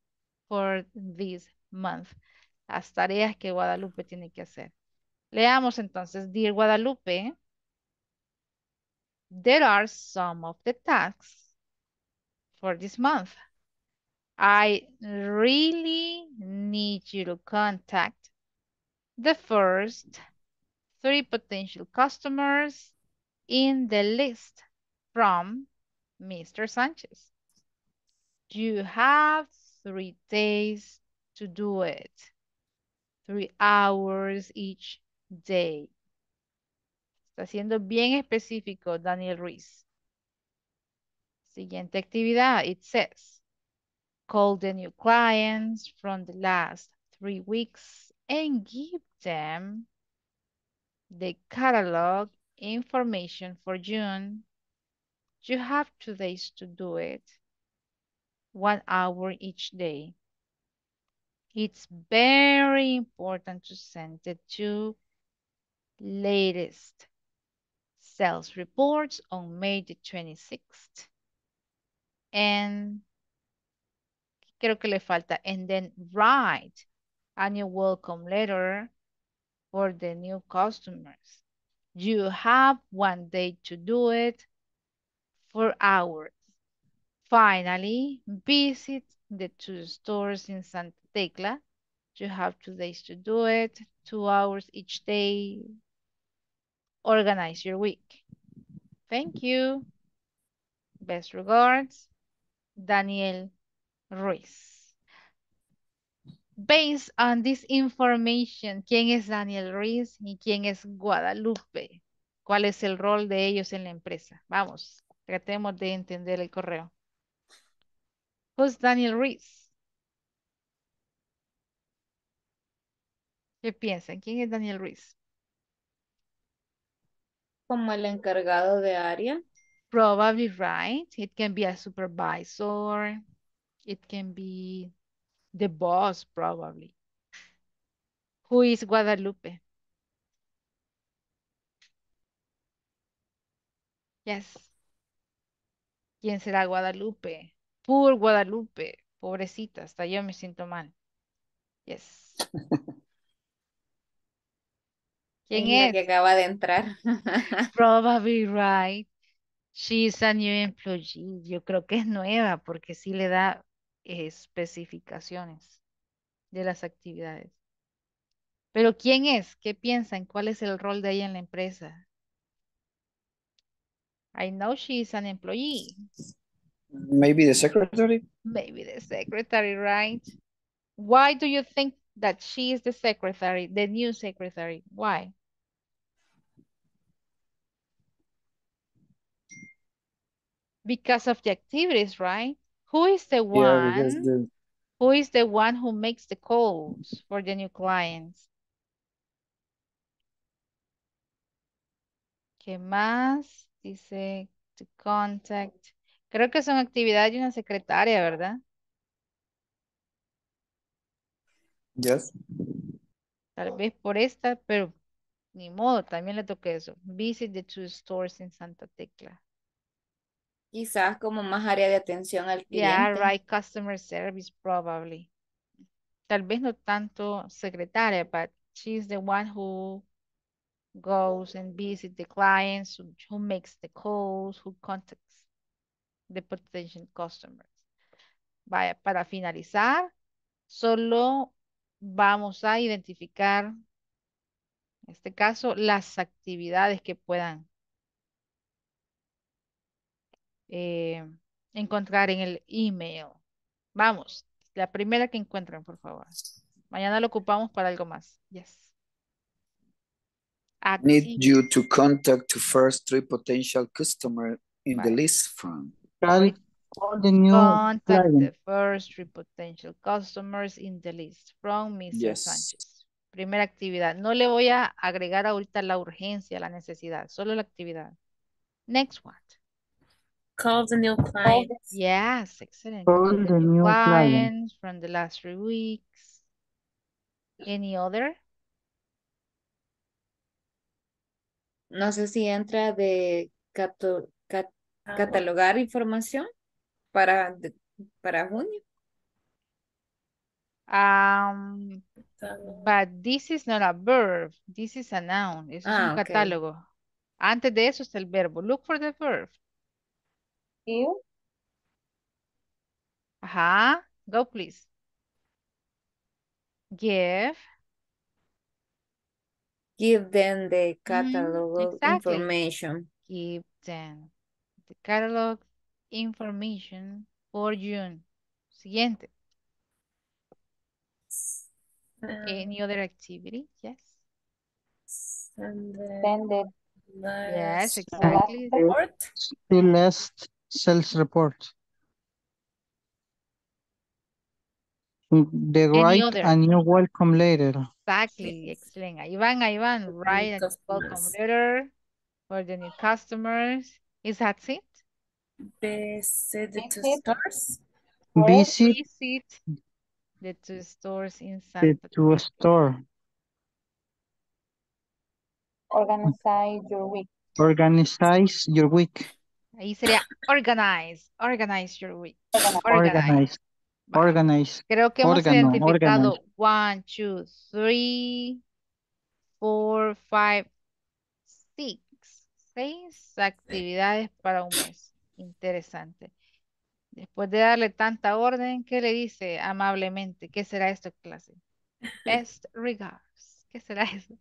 for this month. Las tareas que Guadalupe tiene que hacer. Leamos entonces. Dear Guadalupe, there are some of the tasks for this month. I really need you to contact the first 3 potential customers in the list from Mr. Sanchez. You have 3 days to do it, 3 hours each day. Está siendo bien específico Daniel Ruiz. Siguiente actividad. It says, call the new clients from the last 3 weeks and give them the catalog information for June. You have 2 days to do it, 1 hour each day. It's very important to send the 2 latest sales reports on May the 26th. And creo que le falta. And then write a new welcome letter for the new customers. You have 1 day to do it, 4 hours. Finally, visit the 2 stores in Santa Tecla. You have 2 days to do it, 2 hours each day. Organize your week. Thank you. Best regards, Daniel Ruiz. Based on this information, ¿quién es Daniel Ruiz y quién es Guadalupe? ¿Cuál es el rol de ellos en la empresa? Vamos, tratemos de entender el correo. Who's Daniel Ruiz? ¿Qué piensan? ¿Quién es Daniel Ruiz? Como el encargado de área. Probably right. It can be a supervisor. It can be the boss, probably. Who is Guadalupe? Yes. ¿Quién será Guadalupe? Poor Guadalupe. Pobrecita, hasta yo me siento mal. Yes. ¿Quién es? La que acaba de entrar. Probably right. She's a new employee. Yo creo que es nueva porque sí le da especificaciones de las actividades. Pero ¿quién es? ¿Qué piensan? ¿Cuál es el rol de ella en la empresa? I know she's an employee. Maybe the secretary. Maybe the secretary, right? Why do you think that she is the secretary, the new secretary? Why? Because of the activities, right? Who is the one, yeah, who is the one who makes the calls for the new clients? ¿Qué más? Dice to contact. Creo que son actividades de una secretaria, ¿verdad? Yes. Tal vez por esta, pero ni modo, también le toqué eso. Visit the 2 stores in Santa Tecla. Quizás como más área de atención al cliente. Yeah, right, customer service, probably. Tal vez no tanto secretaria, but she's the one who goes and visits the clients, who makes the calls, who contacts the potential customers. Vaya, para finalizar, solo vamos a identificar, en este caso, las actividades que puedan encontrar en el email. Vamos, la primera que encuentren, por favor. Mañana lo ocupamos para algo más. Yes. Need you to contact the first three potential customers in the list from. The first three potential customers in the list from Mr. Sánchez. Primera actividad. No le voy a agregar ahorita la urgencia, la necesidad. Solo la actividad. Next one. Call the new clients. Yes, excellent. Call the new clients from the last 3 weeks. Any other? No sé si entra de catalogar información para junio. But this is not a verb. This is a noun. Es un catálogo. Antes de eso está el verbo. Look for the verb. You? Ajá. Go, please. Give. Give them the catalog information. Give them the catalog information for June. Siguiente. Any other activity? Yes. Send the yes, exactly. The last sales report. They write a new welcome letter. Exactly, excellent. Ahí van, write a welcome letter for the new customers. Is that it? Visit the two stores. Visit the two stores in Santa Tecla. The two store. Organize your week. Ahí sería organize your week. Organize. Creo que hemos identificado 1, 2, 3, 4, 5, 6 actividades para un mes. Interesante. Después de darle tanta orden, ¿qué le dice amablemente? ¿Qué será esto, clase? Best regards. ¿Qué será eso?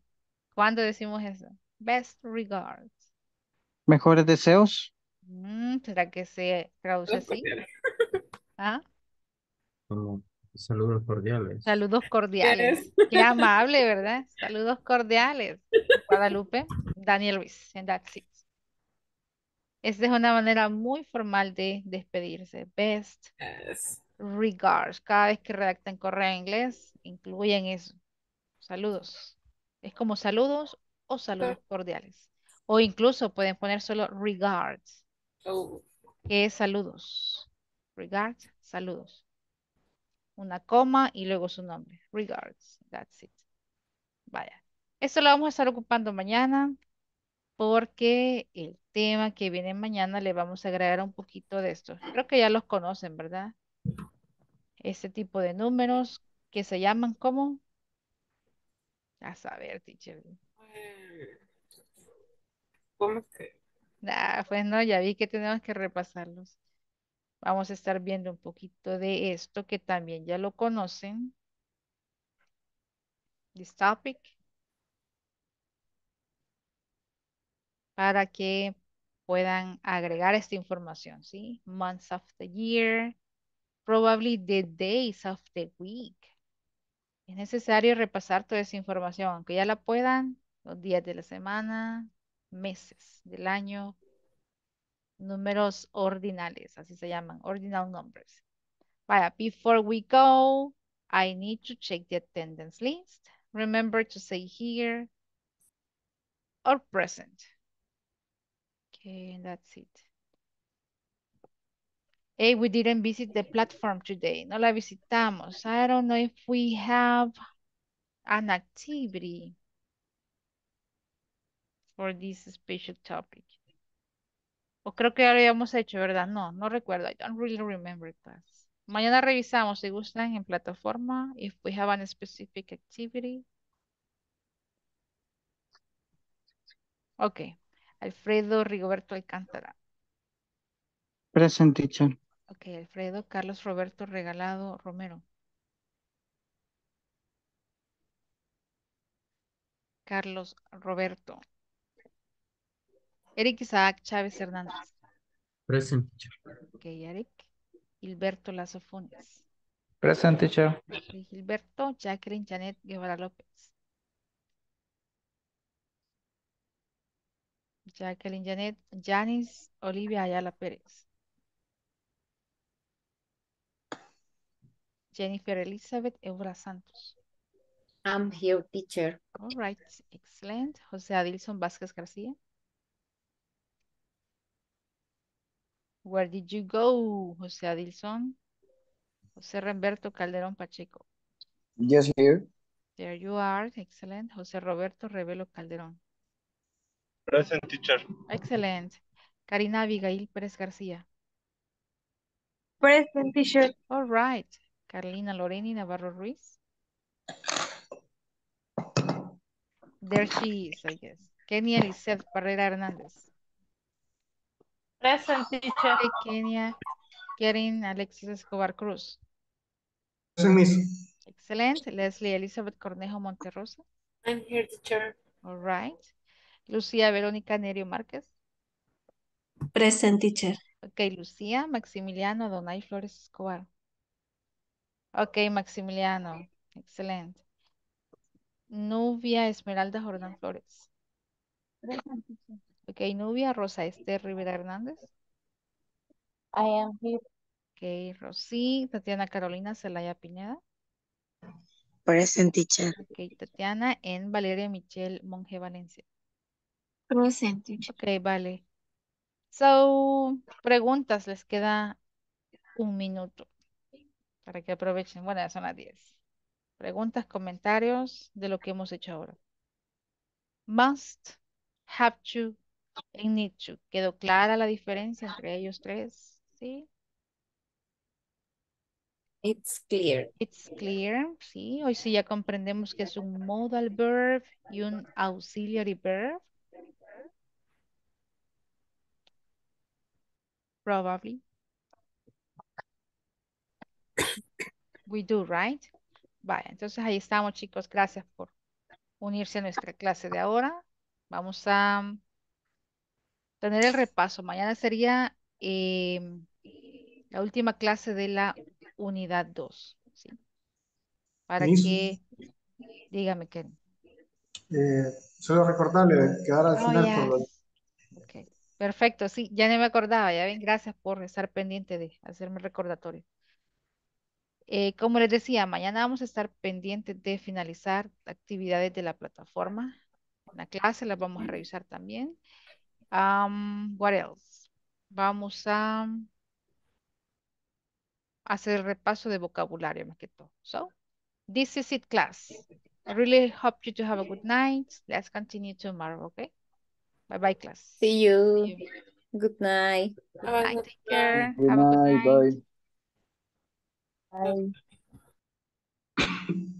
¿Cuándo decimos eso? Best regards. ¿Mejores deseos? ¿Será que se traduce así? ¿Ah? Saludos cordiales. Saludos cordiales. Qué amable, ¿verdad? Saludos cordiales. Guadalupe, Daniel Ruiz, and that's it. Esta es una manera muy formal de despedirse. Best regards. Cada vez que redactan correo en inglés, incluyen eso. Saludos. Es como saludos o saludos cordiales. O incluso pueden poner solo regards. Que es saludos. Regards, saludos. Una coma y luego su nombre. Regards. That's it. Vaya. Esto lo vamos a estar ocupando mañana porque el tema que viene mañana le vamos a agregar un poquito de esto. Creo que ya los conocen, ¿verdad? Este tipo de números que se llaman como... A saber, teacher. ¿Cómo que? Pues no, ya vi que tenemos que repasarlos. Vamos a estar viendo un poquito de esto que también ya lo conocen. This topic. Para que puedan agregar esta información, ¿sí? Months of the year. Probably the days of the week. Es necesario repasar toda esa información, aunque ya la puedan. Los días de la semana, meses del año. Números ordinales, así se llaman, ordinal numbers. Vaya, before we go, I need to check the attendance list. Remember to say here or present. Okay, and that's it. Hey, we didn't visit the platform today. No la visitamos. I don't know if we have an activity for this special topic. O creo que ya lo habíamos hecho, ¿verdad? No, no recuerdo. I don't really remember that. Mañana revisamos, si gustan, en plataforma. If we have a specific activity. Ok. Alfredo Rigoberto Alcántara. Present, teacher. Ok, Alfredo. Carlos Roberto Regalado Romero. Carlos Roberto. Eric Isaac Chávez Hernández. Present, teacher. Ok, Eric. Gilberto Lazo Funes. Present, teacher. Okay, Gilberto. Jacqueline Janet Guevara López. Jacqueline Janet, Janice Olivia Ayala Pérez. Jennifer Elizabeth Évora Santos. I'm here, teacher. All right, excellent. José Adilson Vázquez García. Where did you go, José Adilson? José Remberto Calderón Pacheco. Yes, here. There you are. Excellent. José Roberto Revelo Calderón. Present, teacher. Excellent. Karina Abigail Pérez García. Present, teacher. All right. Carolina Loreni Navarro Ruiz. There she is, I guess. Kenia Lizeth Barrera Hernández. Present, teacher. Hey, Kenia. Kevin Alexis Escobar Cruz. Present, miss. Excellent. Leslie Elizabeth Cornejo Monterrosa. I'm here, teacher. All right. Lucia Verónica Nerio Márquez. Present, teacher. Okay, Lucia. Maximiliano Donay Flores Escobar. Okay, Maximiliano. Excellent. Nubia Esmeralda Jordan Flores. Present, teacher. Okay, Nubia. Rosa Esther Rivera Hernández. I am here. Okay, Rosy. Tatiana Carolina Celaya Pineda. Present, teacher. Okay, Tatiana and Valeria Michel Monje Valencia. Present, teacher. Okay, vale. So, preguntas, les queda un minuto para que aprovechen. Bueno, ya son las 10. Preguntas, comentarios de lo que hemos hecho ahora. Must, have to, and need to. ¿Quedó clara la diferencia entre ellos tres? ¿Sí? It's clear. It's clear, sí. Hoy sí ya comprendemos que es un modal verb y un auxiliary verb. Probably. We do, right? Vaya, entonces ahí estamos, chicos. Gracias por unirse a nuestra clase de ahora. Vamos a tener el repaso. Mañana sería la última clase de la unidad 2, ¿sí? Para Miss, que, dígame, Ken. Solo recordarle, quedar al final. Yes. Okay. Perfecto, sí, ya no me acordaba, ya ven, gracias por estar pendiente de hacerme recordatorio. Como les decía, mañana vamos a estar pendientes de finalizar actividades de la plataforma. En la clase las vamos a revisar también. What else? Vamos a hacer el repaso de vocabulario más que todo. So, this is it, class. I really hope you to have a good night. Let's continue tomorrow, okay? Bye-bye, class. See you. See you. Good night. Bye-bye. Take care. Good have night. A good night. Bye.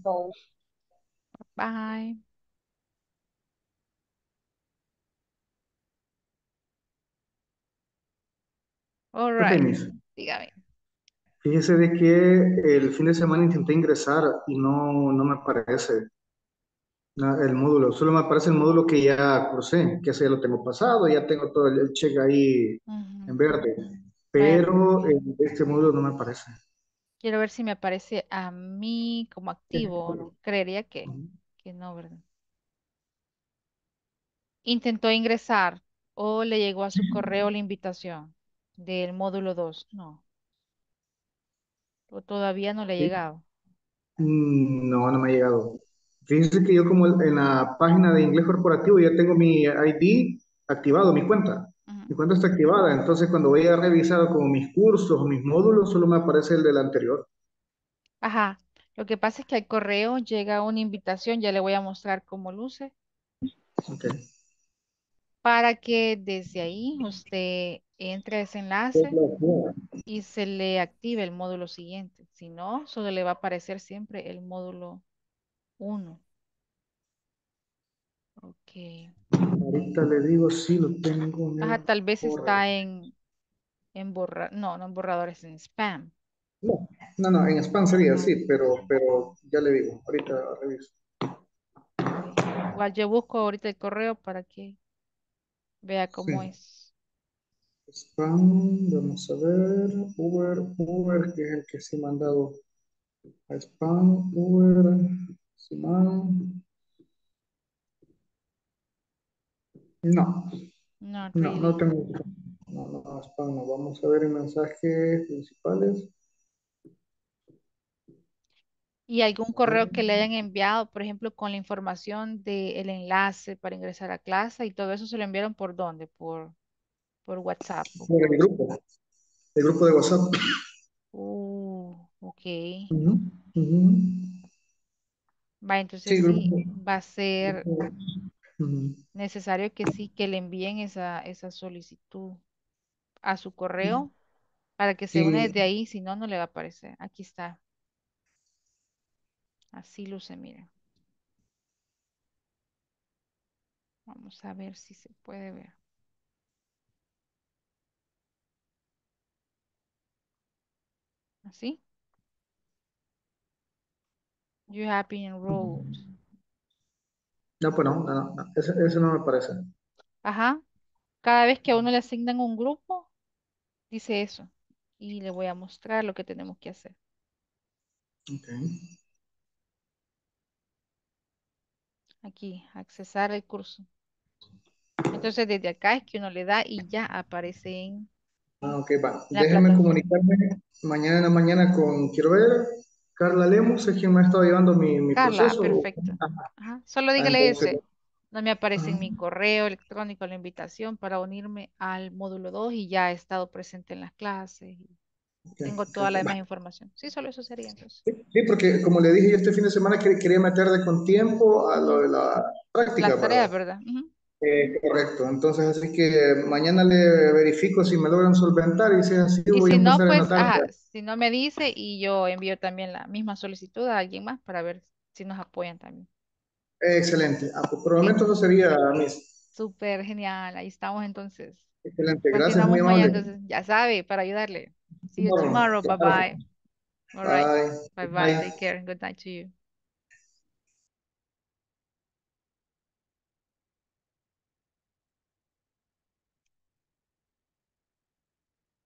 Bye. Bye. All right. Dígame. Fíjese de que el fin de semana intenté ingresar y no me aparece el módulo. Solo me aparece el módulo que ya cursé, que ese ya lo tengo pasado, ya tengo todo el check ahí en verde. Pero este módulo no me aparece. Quiero ver si me aparece a mí como activo. Sí. Creería que no, ¿verdad? Intentó ingresar o le llegó a su correo la invitación del módulo 2. No. ¿O todavía no le ha llegado? No me ha llegado. Fíjense que yo como en la página de inglés corporativo ya tengo mi ID activado, mi cuenta. Mi cuenta está activada, entonces cuando voy a revisar como mis cursos o mis módulos, solo me aparece el del anterior. Ajá, lo que pasa es que al correo llega una invitación, ya le voy a mostrar cómo luce. Ok. Para que desde ahí usted entre a ese enlace y se le active el módulo siguiente. Si no, solo le va a aparecer siempre el módulo 1. Ok. Ahorita le digo si lo tengo. Ajá, tal vez está en borrador. No en borrador, es en spam. No, en spam sería así, pero ya le digo. Ahorita reviso. Igual yo busco ahorita el correo para que vea cómo es. Spam, vamos a ver. Uber, que es el que se me han dado. A spam, Uber, Simán. No, Not really. No tengo. No, hasta no. Vamos a ver en mensajes principales. Y algún correo que le hayan enviado, por ejemplo, con la información del enlace para ingresar a clase y todo eso, ¿se lo enviaron por dónde? Por WhatsApp. Por el grupo. El grupo de WhatsApp. Ok. Va, entonces sí va a ser necesario que sí, que le envíen esa solicitud a su correo para que se une desde ahí, si no, no le va a aparecer. Aquí está. Así luce, mira. Vamos a ver si se puede ver. ¿Así? You have been enrolled. No, pues no. Eso no me parece. Ajá. Cada vez que a uno le asignan un grupo, dice eso. Y le voy a mostrar lo que tenemos que hacer. Ok. Aquí, accesar el curso. Entonces, desde acá es que uno le da y ya aparece en... Ok, va. Déjenme comunicarme mañana en la mañana con, quiero ver, Carla Lemus, es quien me ha estado llevando mi proceso. Carla, perfecto. Ajá. Solo dígale entonces, ese. No me aparece en mi correo electrónico la invitación para unirme al módulo 2 y ya he estado presente en las clases. Okay. Tengo toda la demás información. Sí, solo eso sería entonces. Sí, porque como le dije yo este fin de semana quería meterle con tiempo a lo de la práctica. La tarea, ¿verdad? Correcto. Entonces, así que mañana le verifico si me logran solventar y si así y voy si a no, pues, si no me dice y yo envío también la misma solicitud a alguien más para ver si nos apoyan también. Excelente. Pues probablemente eso sería mis. Súper genial. Ahí estamos entonces. Excelente. Gracias. Muy amable. Entonces, ya sabe, para ayudarle. See you tomorrow. Bye-bye. All right. Bye-bye. Take care. Good night to you.